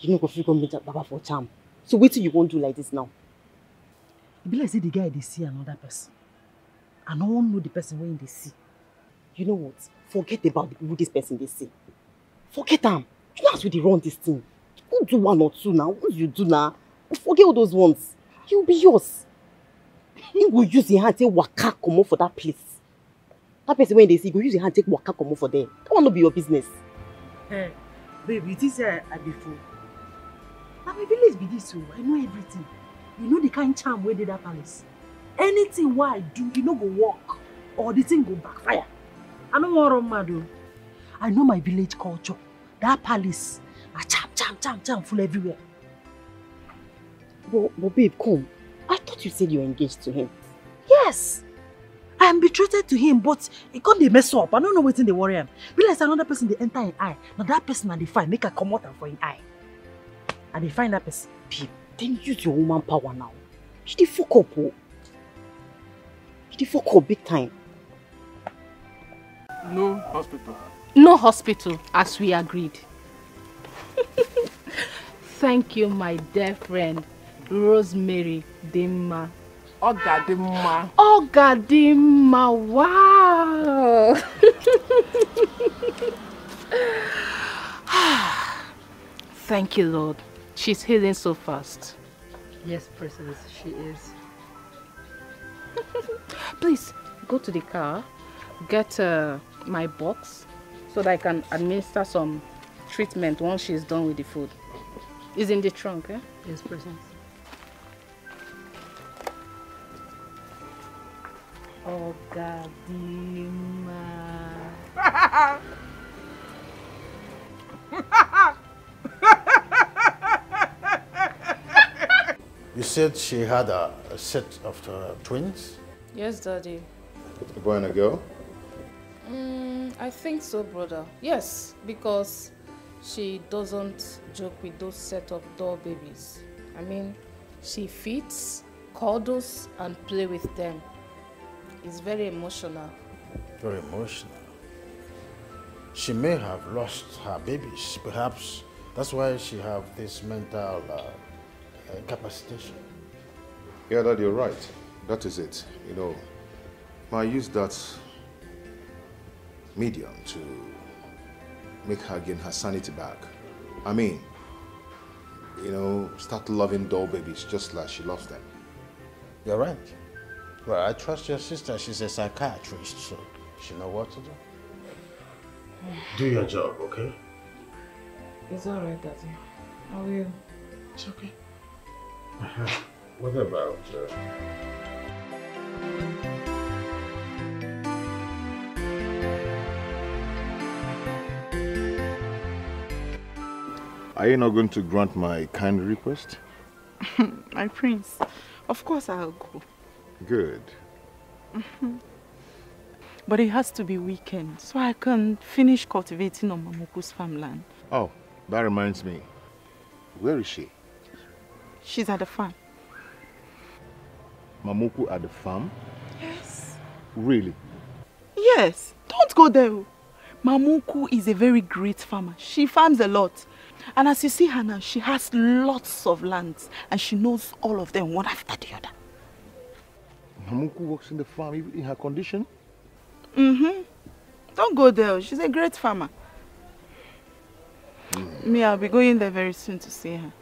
You know, if you go meet Baba for charm. So wait till you won't do like this now. It be like say the guy they see another person. I don't want to know the person when they see. You know what? Forget about the people this person they see. Forget them. You know how they run this thing. Don't do one or two now. What do you do now? Forget all those ones. He'll be yours. He will use his hand to take waka come for that place. That person when they see, he will use his hand to take waka come for there. That will not be your business. Hey, baby, this is I before. Now my village be this too. I know everything. You know the kind charm where did that palace. Anything what I do, you know go walk or the thing go backfire. I don't want wrong mad. I know my village culture. That palace, I cham cham cham cham full everywhere. But, but babe, come. I thought you said you were engaged to him. Yes, I am betrothed to him, but it can't they mess up. I don't know what in the worry am. Be like another person they enter in eye. Now that person and they find make her come out and for in eye. And they find that person. Babe, then use your woman power now. She did fuck up, oh. She did fuck up big time. No hospital. No hospital, as we agreed. Thank you, my dear friend, Rosemary Dima. Ogadima. Ogadima, wow. Thank you, Lord. She's healing so fast. Yes, Princess, she is. Please, go to the car. Get uh, my box so that I can administer some treatment once she's done with the food. It's in the trunk, eh? Yes, Princess. Oh, Godima. You said she had a, a set of uh, twins? Yes, Daddy. A boy and a girl? Mm, I think so, brother. Yes, because she doesn't joke with those set of doll babies. I mean, she feeds, cuddles, and plays with them. It's very emotional. Very emotional. She may have lost her babies, perhaps. That's why she has this mental uh, incapacitation. Yeah, Dad, you're right. That is it. You know, I use that medium to make her gain her sanity back. I mean, you know, start loving doll babies just like she loves them. You're right. Well, I trust your sister. She's a psychiatrist, so she knows what to do. Do your job, okay? It's all right, Daddy. I will. It's okay. Uh-huh. What about... Uh... Are you not going to grant my kind request? My prince, of course I'll go. Good. But it has to be weekend, so I can finish cultivating on Mamuku's farmland. Oh, that reminds me. Where is she? She's at the farm. Mamuku at the farm? Yes. Really? Yes. Don't go there. Mamuku is a very great farmer. She farms a lot. And as you see her now, she has lots of lands and she knows all of them one after the other. Mamuku works in the farm even in her condition? Mm-hmm. Don't go there. She's a great farmer. Mm. Me, I'll be going there very soon to see her.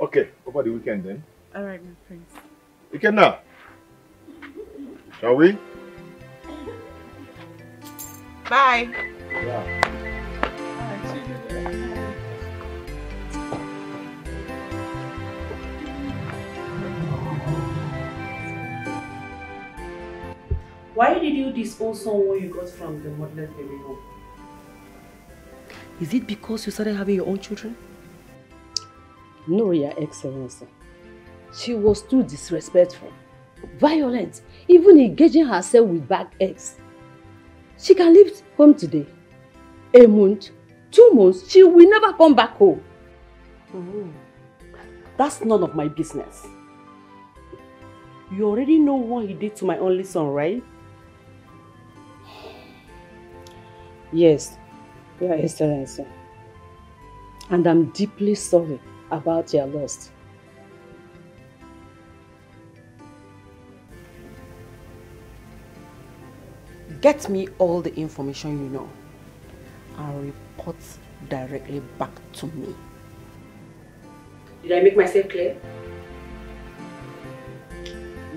Okay, over the weekend then. All right, my prince. You can now. Shall we? Bye. Yeah. Why did you disown someone you got from the motherless baby home? Is it because you started having your own children? No, Your Excellency. She was too disrespectful, violent, even engaging herself with bad eggs. She can leave home today. A month, two months, she will never come back home. Mm. That's none of my business. You already know what he did to my only son, right? Yes, Your Excellency. And I'm deeply sorry about your loss. Get me all the information you know and report directly back to me. Did I make myself clear?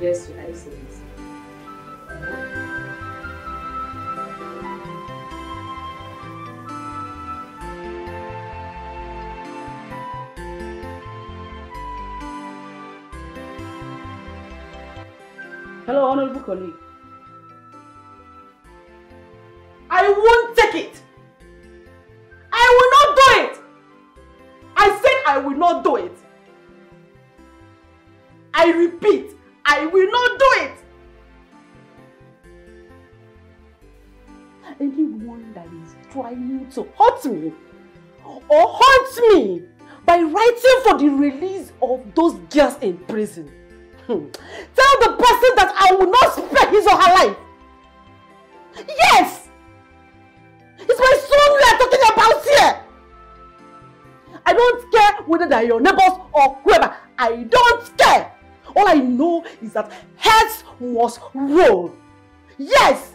Yes, I see. Hello, honorable colleague. I won't take it. I will not do it. I said I will not do it. I repeat, I will not do it. Anyone that is trying to hurt me or hurt me by writing for the release of those girls in prison, hmm, tell the person that I will not spare his or her life. Yes! It's my son we are talking about here. I don't care whether they are your neighbors or whoever. I don't care. All I know is that heads must roll. Yes!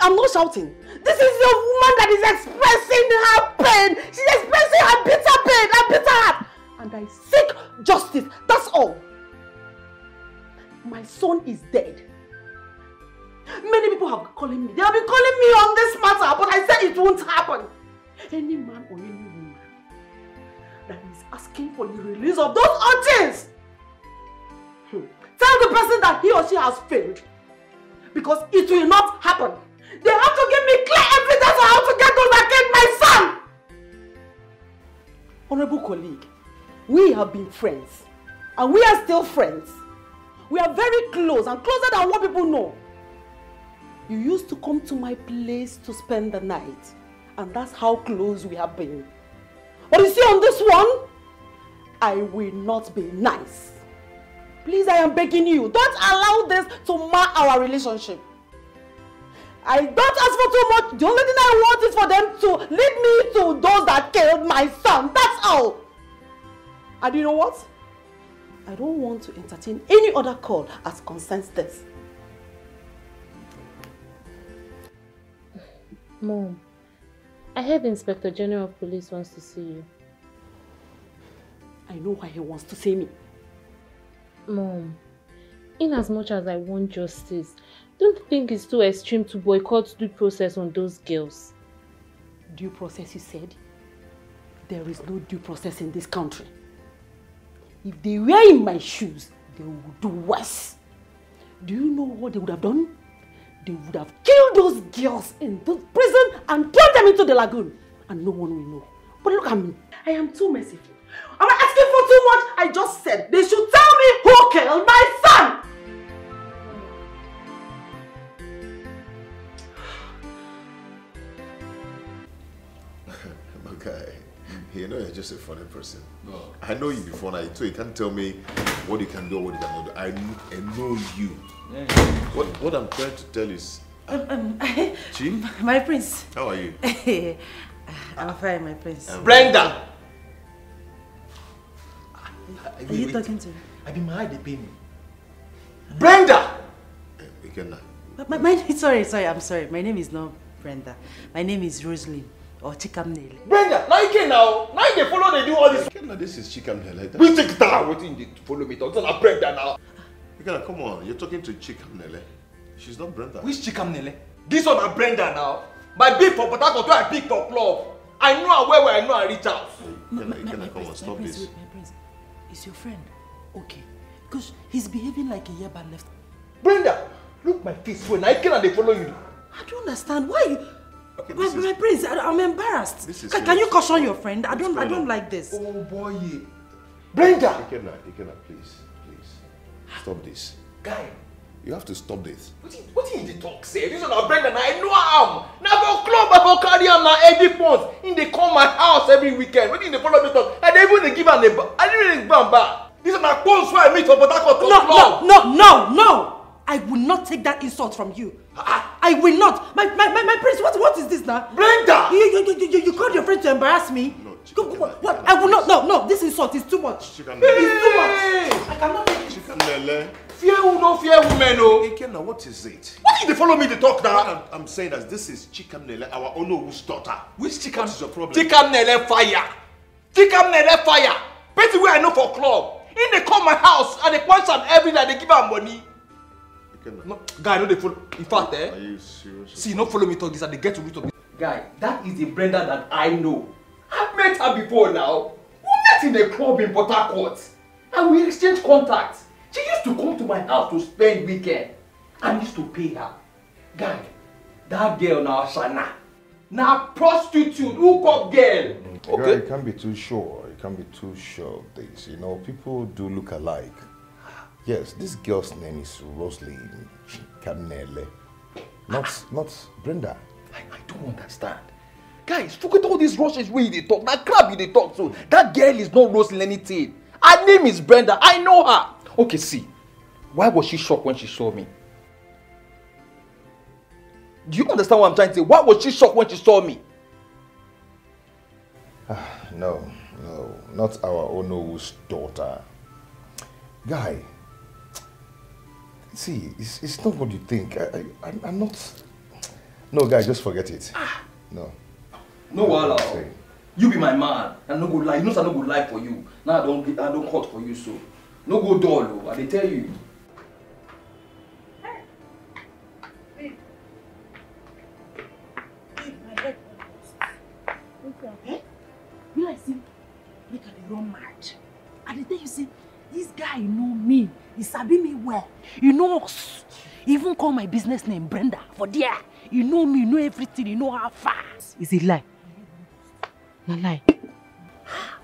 I'm not shouting. This is a woman that is expressing her pain. She's expressing her bitter pain, her bitter heart. And I seek justice. That's all. My son is dead. Many people have been calling me. They have been calling me on this matter, but I said it won't happen. Any man or any woman that is asking for the release of those urchins, hmm, tell the person that he or she has failed, because it will not happen. They have to give me clear evidence on how to get those that killed my son. Honorable colleague, we have been friends, and we are still friends. We are very close, and closer than what people know. You used to come to my place to spend the night, and that's how close we have been. But you see, on this one, I will not be nice. Please, I am begging you, don't allow this to mar our relationship. I don't ask for too much. The only thing I want is for them to lead me to those that killed my son. That's all. And you know what? I don't want to entertain any other call as concerns this. Mom, I heard Inspector General of Police wants to see you. I know why he wants to see me. Mom, in as much as I want justice, don't you think it's too extreme to boycott due process on those girls? Due process, you said? There is no due process in this country. If they were in my shoes, they would do worse. Do you know what they would have done? They would have killed those girls in the prison and thrown them into the lagoon. And no one will know. But look at me. I am too merciful. Am I asking for too much? I just said they should tell me who killed my son. Okay. You know, you're just a funny person. No. I know you before now, so you can't tell me what you can do or what you cannot do. I, I know you. Yeah. What What I'm trying to tell is... Um, um, Jim? My prince. How are you? I'm fine, my prince. Um, Brenda! Are you, are you talking to me? I've been married, they pay me. Brenda! Ikena. My, my, sorry, sorry, I'm sorry. My name is not Brenda. My name is Rosalie. Or Chikamnele. Brenda, now you can now. Now you can follow, they do all this. Ikena, this is Chikamnele. We take that. What did you follow me? Don't tell her Brenda now. Ikena, come on. You're talking to Chikamnele. She's not Brenda. Which Chikamnele? This one is Brenda now. My beef for Potato, I picked up love. I know her where I know her reach out. Ikena, Ikena, come on. Stop this. My prince, it's your friend. Okay. Because he's behaving like a year back left. Brenda, look, look my face when I cannot follow you. I don't understand why you. Okay, my, is, my prince, I, I'm embarrassed. This is can, can you caution your friend? I don't, I don't like this. Oh boy, Brenda. Ikena, Ikena, please, please, stop this. Guy, you have to stop this. What is, what is the talk say? This is not Brenda. I know I am. Now club, I carry on my eighty pounds. In they come my house every weekend. What is the follow me talk? I don't even give her a. I don't even bamba. These are my pounds where I meet for Botaco. No, no, no, no, no. I will not take that insult from you. I, I will not. My, my, my, my prince, what, what is this now? Brenda! You, you, you, you, you called your friend to embarrass me? No, Chikamnele, what? What? I will not. No, no. This insult is too much. Chikamnele. It's too much. I cannot take it. Chikamnele. Fear who no fear women, oh. Ikena, what is it? Why did they follow me to talk now? I'm, I'm saying that this is Chikamnele, our Ono's daughter. Which Chikamnele? What is your problem? Chikamnele fire. Chikamnele fire. Betty where I know for club. In they call my house and they want some every night. They give her money. No, guy, no, they follow. In fact, eh? Are you serious? See, not follow me talk this and they get to root of this. Guy, that is the Brenda that I know. I've met her before now. We met in a club in Port Harcourt. And we exchanged contacts. She used to come to my house to spend weekend. I used to pay her. Guy, that girl now, Shana. Now, prostitute, hookup girl. Okay. Guy, you can't be too sure. You can't be too sure of this. You know, people do look alike. Yes, this girl's name is Rosalie Chikamnele, not ah, not Brenda. I, I don't understand. Guys, forget all these rushes where they talk. That crap they talk to. That girl is not Rosalie anything. Her name is Brenda. I know her. Okay, see. Why was she shocked when she saw me? Do you understand what I'm trying to say? Why was she shocked when she saw me? Ah, no, no, not our Ono's daughter. Guy. See, it's, it's not what you think. I, I, I'm not... No, guy, just forget it. Ah. No. No, Wala. You be my man. I'm not good lie. You know I'm not good lie for you. Now I don't I don't hurt for you, so... No go doll, I tell you. Hey. Babe. Babe, my head hurts. Eh? You know, I see... Make a wrong match. I tell you, see, this guy know me. He sabi me well. You know, he even call my business name Brenda for dear. You know me, you know everything, you know how fast. Is it lie? No lie.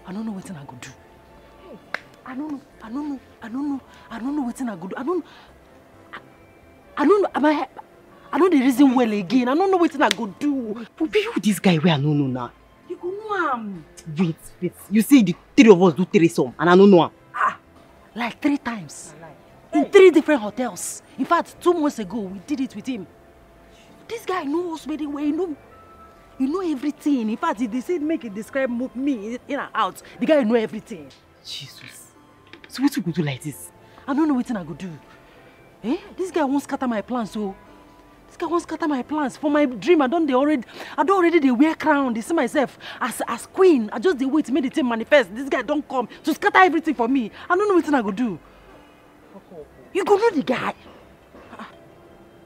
I don't know what I could do. I don't know. I don't know. I don't know. I don't know what I could do. I don't. I don't know. Am I? I know the reason well again. I don't know what I could do. But you, this guy, where I don't know now. You go know him. Wait, wait. You see, the three of us do threesome, and I don't know him. Like three times. In three different hotels. In fact, two months ago, we did it with him. This guy knows very well. He know, he know everything. In fact, they said make it describe me in and out. The guy know everything. Jesus. So what you go do like this? I don't know what I go do. Eh? This guy won't scatter my plans, so... This guy won't scatter my plans. For my dream, I don't they already... I don't already they wear crown. They see myself as, as queen. I just they wait to make the thing manifest. This guy don't come to scatter everything for me. I don't know what I go do. You go know the guy.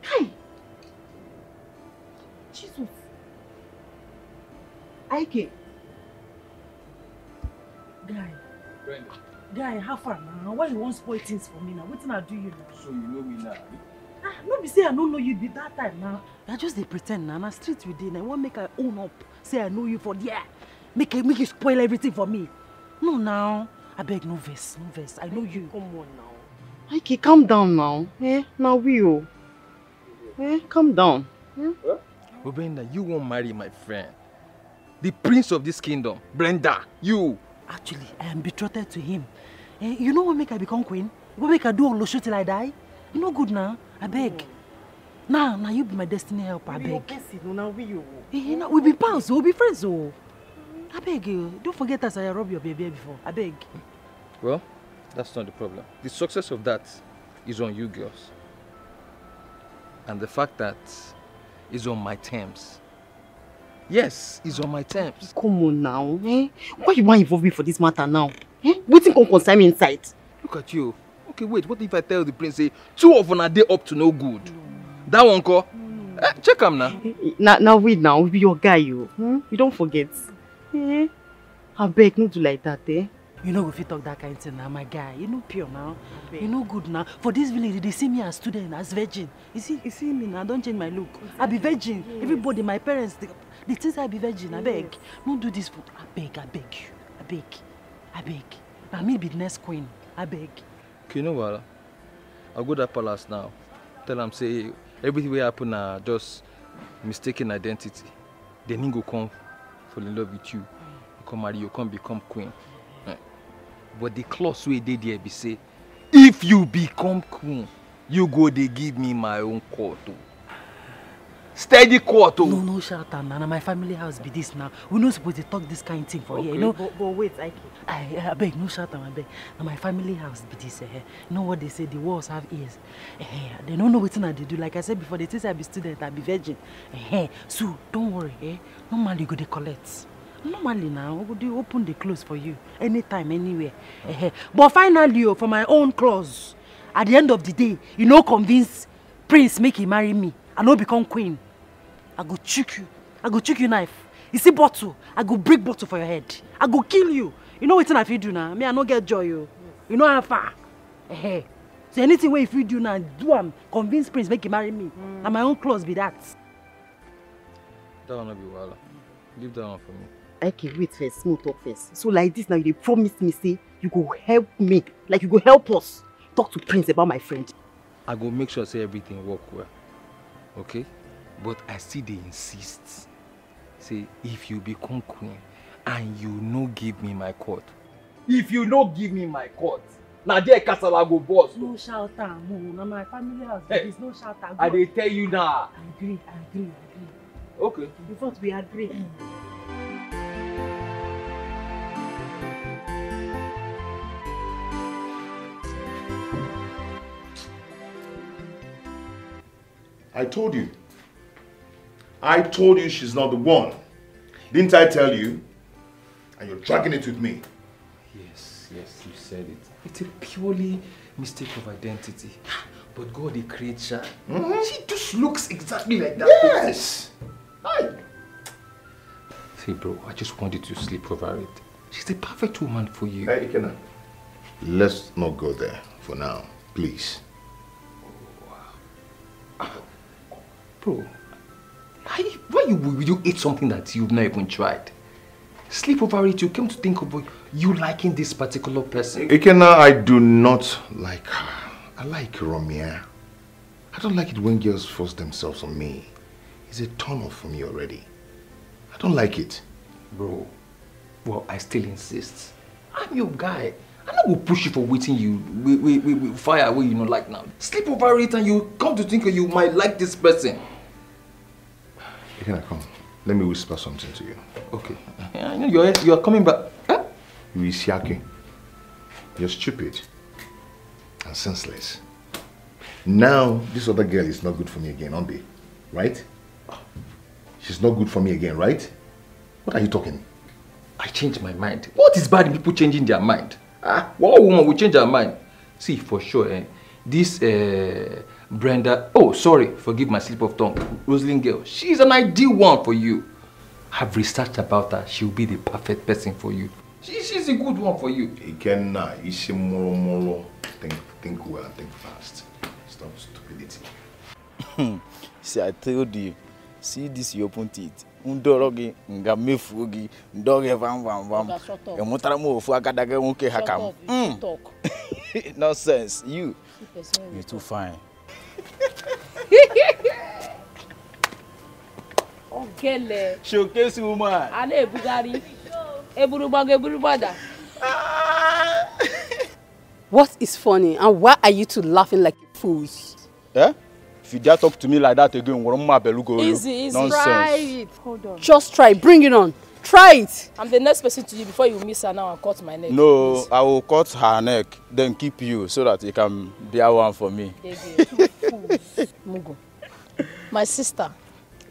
Hi. Jesus. Aike. Guy. Brenda. Guy, how far now? Why you want spoil things for me now? What can I do you now? So you know me now. Ah, no be say I don't know you did that time now. Nah. I just they pretend now. Nah. I street with you now. I want make I own up. Say I know you for yeah. Make it, make you spoil everything for me. No now. I beg no verse, no verse. I know you. Come on now. Aike, calm down now. Eh? Now we oh. Eh? Calm down. Eh? Huh? Oh, Brenda, you won't marry my friend. The prince of this kingdom. Brenda, you. Actually, I am betrothed to him. Eh? You know what make I become queen? What make I do all the show till I die? You know good now. I beg. Mm. Now, now you be my destiny helper, I beg. Now we you. Eh, now we be pals, we be friends, oh. I beg you. Don't forget us I robbed your baby before. I beg. Well, that's not the problem. The success of that is on you girls. And the fact that it's on my terms. Yes, it's on my terms. Come on now, eh? Why you want to involve me for this matter now? Eh? Waiting on concern me inside. Look at you. Okay, wait, what if I tell the prince, say, two of them are they up to no good? Mm. That one, call. Mm. Eh, check him now. Now, now wait now, we be your guy, you. Hmm? You don't forget. Eh? I beg, not do like that, eh? You know, if you talk that kind of thing now, my guy, you know pure now. Okay. You know good now. For this village, they see me as student, as virgin. You see, you see me now, don't change my look. Exactly. I be virgin. Yes. Everybody, my parents, they, they think I be virgin. Yes. I beg. Don't do this. I beg, I beg you. I beg. I beg. I may be the next queen. I beg. Okay, you know what? I'll go to that palace now. Tell them, say, everything will happen are just mistaken identity. Then you go come fall in love with you. You come marry, you come become queen. But the clause we did there be say, if you become queen, you go they give me my own quarto. Steady quarto. No, no, shout out, Nana. My family house be this now. We're not supposed to talk this kind of thing for okay. Here, you know. But, but wait, Aike. I, I beg, no shout out, I beg. Now my family house be this. Uh, you know what they say? The walls have ears. Uh, they don't know what they do. Like I said before, they say I be student, I be virgin. Uh, so don't worry. Eh? Normally you go they collect. Normally now, would you open the clothes for you anytime, anywhere? Okay. But finally, for my own clothes, at the end of the day, you know, convince Prince make him marry me. I no become queen. I go choke you. I go choke you knife. You see bottle. I go break bottle for your head. I go kill you. You know what I feel do now? Me I no get joy you. You know how far. Hey, so anything way if you do now, do am convince Prince make him marry me. Mm. And my own clothes be that. That will not be well. Leave that one for me. Okay, wait first, small talk first. So like this now, you promise me, say, you go help me. Like you go help us. Talk to Prince about my friend. I go make sure say everything work well. Okay? But I see they insist. Say, if you become queen and you no give me my court. If you no give me my court, now there Kasala go boss. No shout out, no. My family house, there is no shout out. And they tell you now. I agree, I agree, I agree. Okay. Before we agree. I told you. I told you she's not the one. Didn't I tell you? And you're dragging it with me. Yes, yes, you said it. It's a purely mistake of identity. But God, the creature, mm-hmm. She just looks exactly like that. Yes! Hi! See, bro, I just wanted to sleep over it. She's the perfect woman for you. Hey, Ikena. Let's not go there for now, please. Bro, I, why you, will you eat something that you've not even tried? Sleep over it, you came to think about you liking this particular person. Ikena, I do not like her. I like Romia. I don't like it when girls force themselves on me. It's a turn off for me already. I don't like it. Bro, well, I still insist. I'm your guy. I will push you for waiting you, we, we, we, we fire away you know like now. Sleep over it and you come to think you might like this person. Can I come? Let me whisper something to you. Okay. I know you're, you're coming back. Huh? You're Isiaki. You're stupid and senseless. Now, this other girl is not good for me again, Ombi. Right? She's not good for me again, right? What are you talking? I changed my mind. What is bad in people changing their mind? Ah, what woman will change her mind? See, for sure, eh? This uh, Brenda, oh, sorry, forgive my slip of tongue, Rosalie girl, she's an ideal one for you. I've researched about her, she'll be the perfect person for you. She, she's a good one for you. Ikena, Ishimoro Moro, think, think well, think fast. Stop stupidity. See, I told you, see this, you open teeth. Undorogi, Ngamefugi, Ndoge Vam Vam Vam. And Motramo for Agadaga Wonke Hakam. Talk. Nonsense. You. You're too fine. Okay. Showcase woman. I know Bugari. Eburubanga Burubada. What is funny and why are you two laughing like fools? Eh? If you dare talk to me like that again, what am I going to go? Easy, easy. Nonsense. Try it. Hold on. Just try it. Bring it on. Try it. I'm the next person to you before you miss her now and cut my neck. No, please. I will cut her neck, then keep you so that you can be a one for me. Mugo, my sister,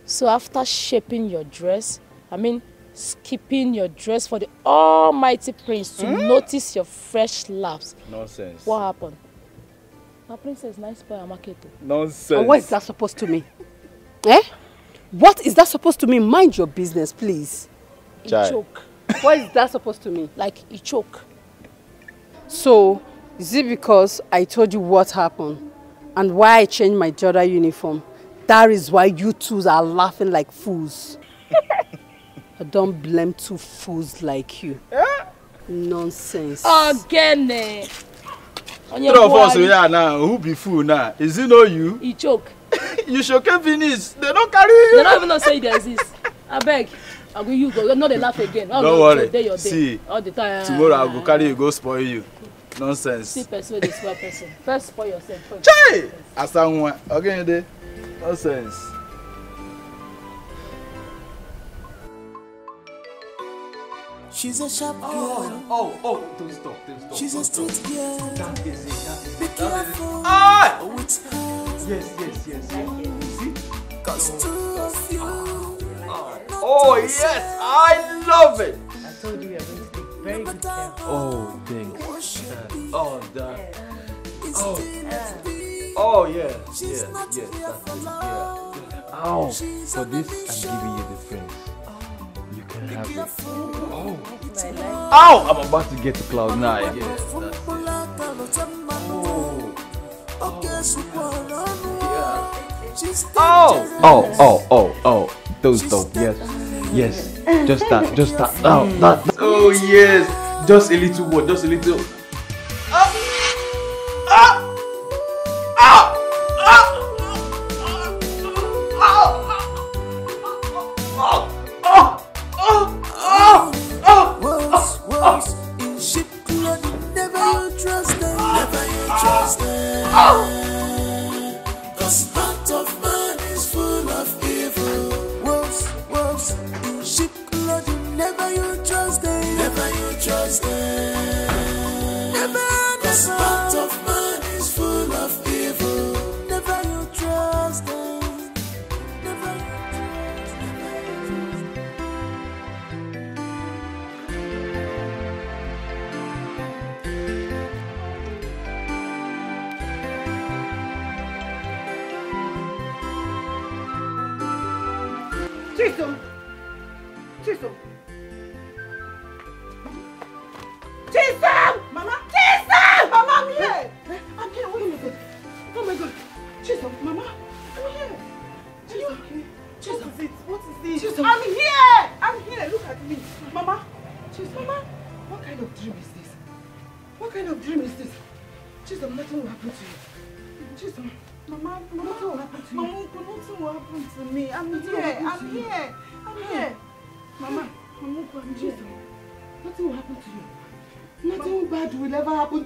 so after shaping your dress, I mean, skipping your dress for the almighty prince to mm? notice your fresh laps. Nonsense. What happened? My princess, nice boy, Amaketo. Nonsense. And what is that supposed to mean? Eh? What is that supposed to mean? Mind your business, please. Chai. Ichoke. What is that supposed to mean? Like, ichoke. So, is it because I told you what happened and why I changed my Jada uniform? That is why you two are laughing like fools. I don't blame two fools like you. Yeah? Nonsense. Again, eh? Three of us we are now. Who be fool now? Is it not you? You choke. You choke and finish. They don't carry you. They don't even know say they exist. I beg. I will you go. No, they laugh again. I'll don't worry. Day your day. See, all the time. Tomorrow I will carry you. Go spoil you. Nonsense. See, persuade this poor person. First spoil yourself. Chai. As someone again day. Nonsense. She's a sharp girl. Oh, oh, oh, don't stop, don't stop. She's don't a street stop. Girl. That is it, that is it. Be careful. Ah! Oh, it's her. Yes, yes, yes, yes. See? Cause no. Two few. Ah. Oh, yes, I love it. I told you we are going to take very good care. Oh, thanks. Uh, oh, that. Oh, uh. oh, yeah, yes, yes, that is it, yeah. Ow, for this, I'm giving you the friends. Have it. Oh. Ow! I'm about to get to cloud nine. Yes, oh. Oh. Yeah. Oh! Oh! Oh! Oh! Oh! Those dope. Yes. Yes. Just that. Just that. Oh, that. Oh yes. Just a little word. Just a little. Ah! Ah!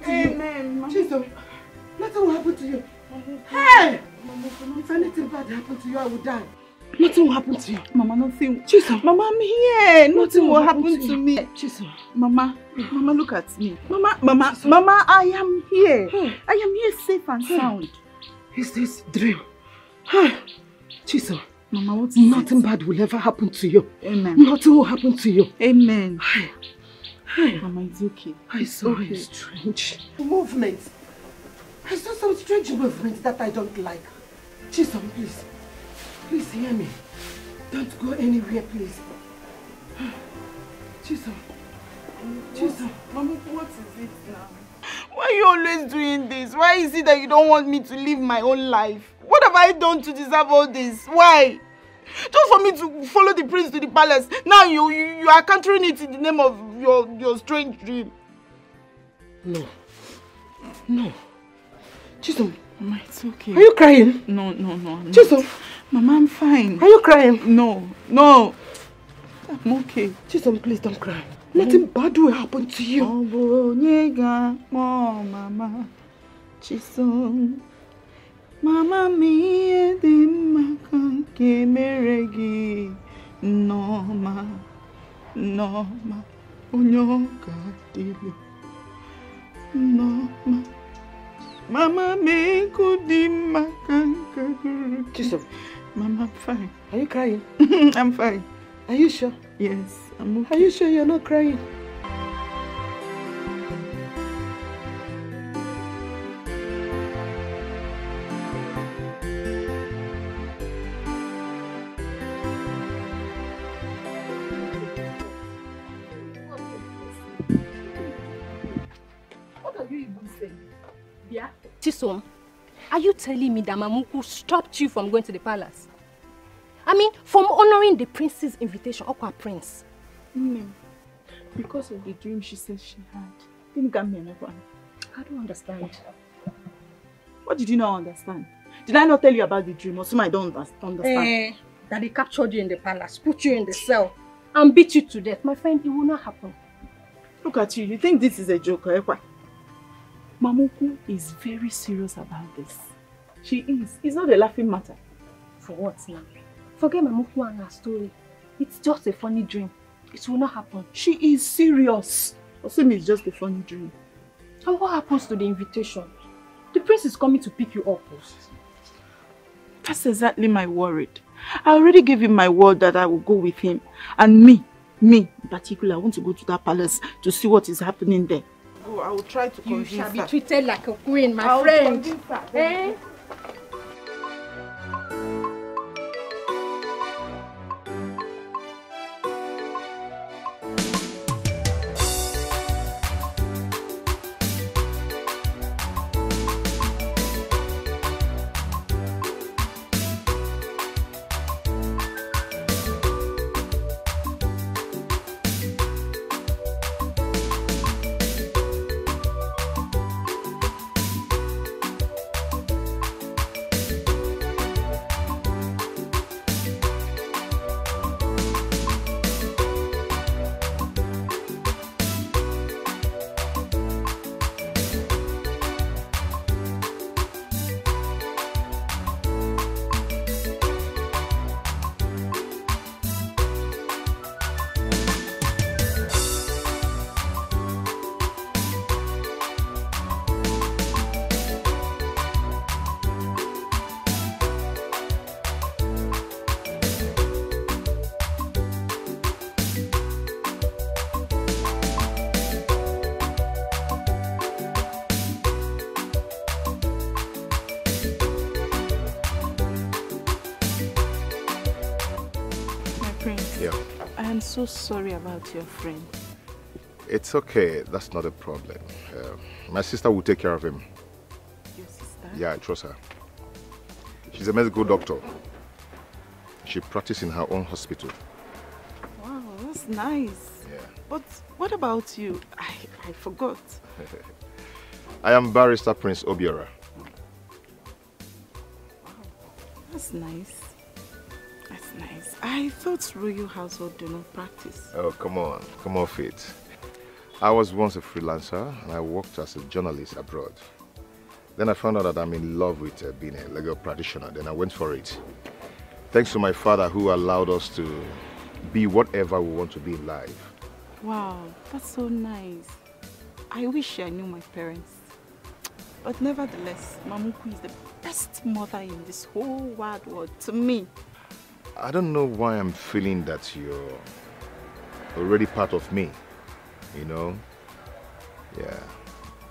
Chisom, Mama, I'm here. Nothing, Nothing will happen, happen to, to me. Chisom, Mama, Mama, look at me. Mama, Mama, Chisom. Mama, I am here. Hey. I am here, safe and hey. sound. Is this dream? Hey. Chisom, Mama, what's nothing it? bad will ever happen to you. Amen. Nothing will happen to you. Amen. Hey. Hey. Mama, it's okay. I saw okay. a strange movement. I saw some strange movements that I don't like. Chisom, please, please hear me. Don't go anywhere, please. Chisom. Chisom. Mommy, what is it now? Why are you always doing this? Why is it that you don't want me to live my own life? What have I done to deserve all this? Why? Just for me to follow the prince to the palace. Now you you, you are countering it in the name of your, your strange dream. No. No. Chisom. Mama, it's okay. Are you crying? No, no, no. Chisom. Mama, I'm fine. Are you crying? No, no. I'm okay. Chisom, please don't cry. Nothing bad will happen to you. Oh, Mama. Chisom. Mama, me de No, ma. No, ma. No, ma. Mama, me Godima Chisom. Mama, I'm fine. Are you crying? I'm fine. Are you sure? Yes, I'm okay. Are you sure you're not crying? What are Chisom, are you telling me that Mamuku stopped you from going to the palace? I mean, from honoring the prince's invitation, Okwa Prince. No, because of the dream she says she had. Didn't get me another one. I don't understand. What did you not understand? Did I not tell you about the dream? Or some I don't understand. Eh, that they captured you in the palace, put you in the cell, and beat you to death. My friend, it will not happen. Look at you. You think this is a joke, eh? Mamuku is very serious about this. She is. It's not a laughing matter. For what now? Forget Mamuku and her story. It's just a funny dream. It will not happen. She is serious. Assume it's just a funny dream. And what happens to the invitation? The prince is coming to pick you up. That's exactly my worry. I already gave him my word that I will go with him. And me, me in particular, I want to go to that palace to see what is happening there. Oh, I will try to convince her. You shall be treated like a queen, my I'll friend. Eh? I'm so sorry about your friend. It's okay. That's not a problem. Uh, my sister will take care of him. Your sister? Yeah, I trust her. She's a medical doctor. She practices in her own hospital. Wow, that's nice. Yeah. But what about you? I, I forgot. I am Barrister Prince Obiora. Wow, that's nice. That's nice. I thought royal household do not practice. Oh, come on. Come off it. I was once a freelancer and I worked as a journalist abroad. Then I found out that I'm in love with uh, being a legal practitioner. Then I went for it. Thanks to my father who allowed us to be whatever we want to be in life. Wow, that's so nice. I wish I knew my parents. But nevertheless, Mamuku is the best mother in this whole wide world to me. I don't know why I'm feeling that you're already part of me, you know? Yeah,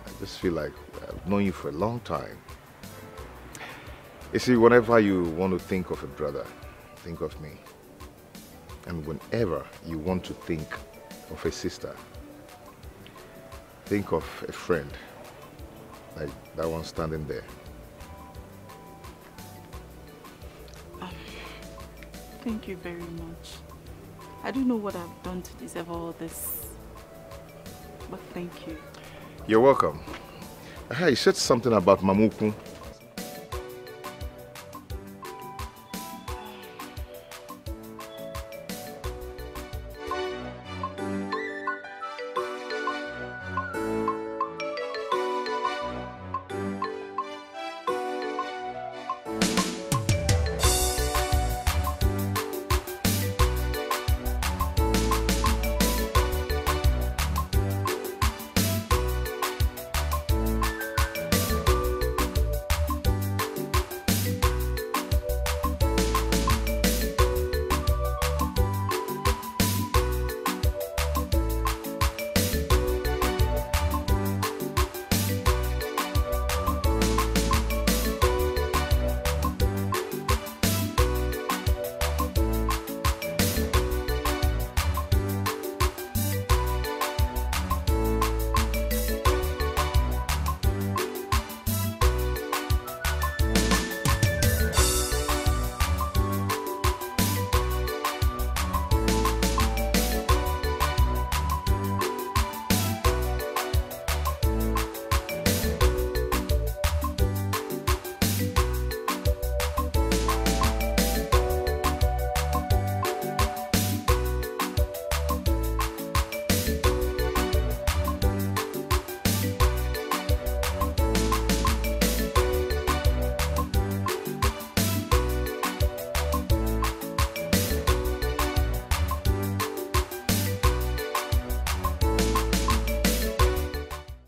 I just feel like I've known you for a long time. You see, whenever you want to think of a brother, think of me. And whenever you want to think of a sister, think of a friend, like that one standing there. Thank you very much. I don't know what I've done to deserve all this, but thank you. You're welcome. Hey, you said something about Mamuku.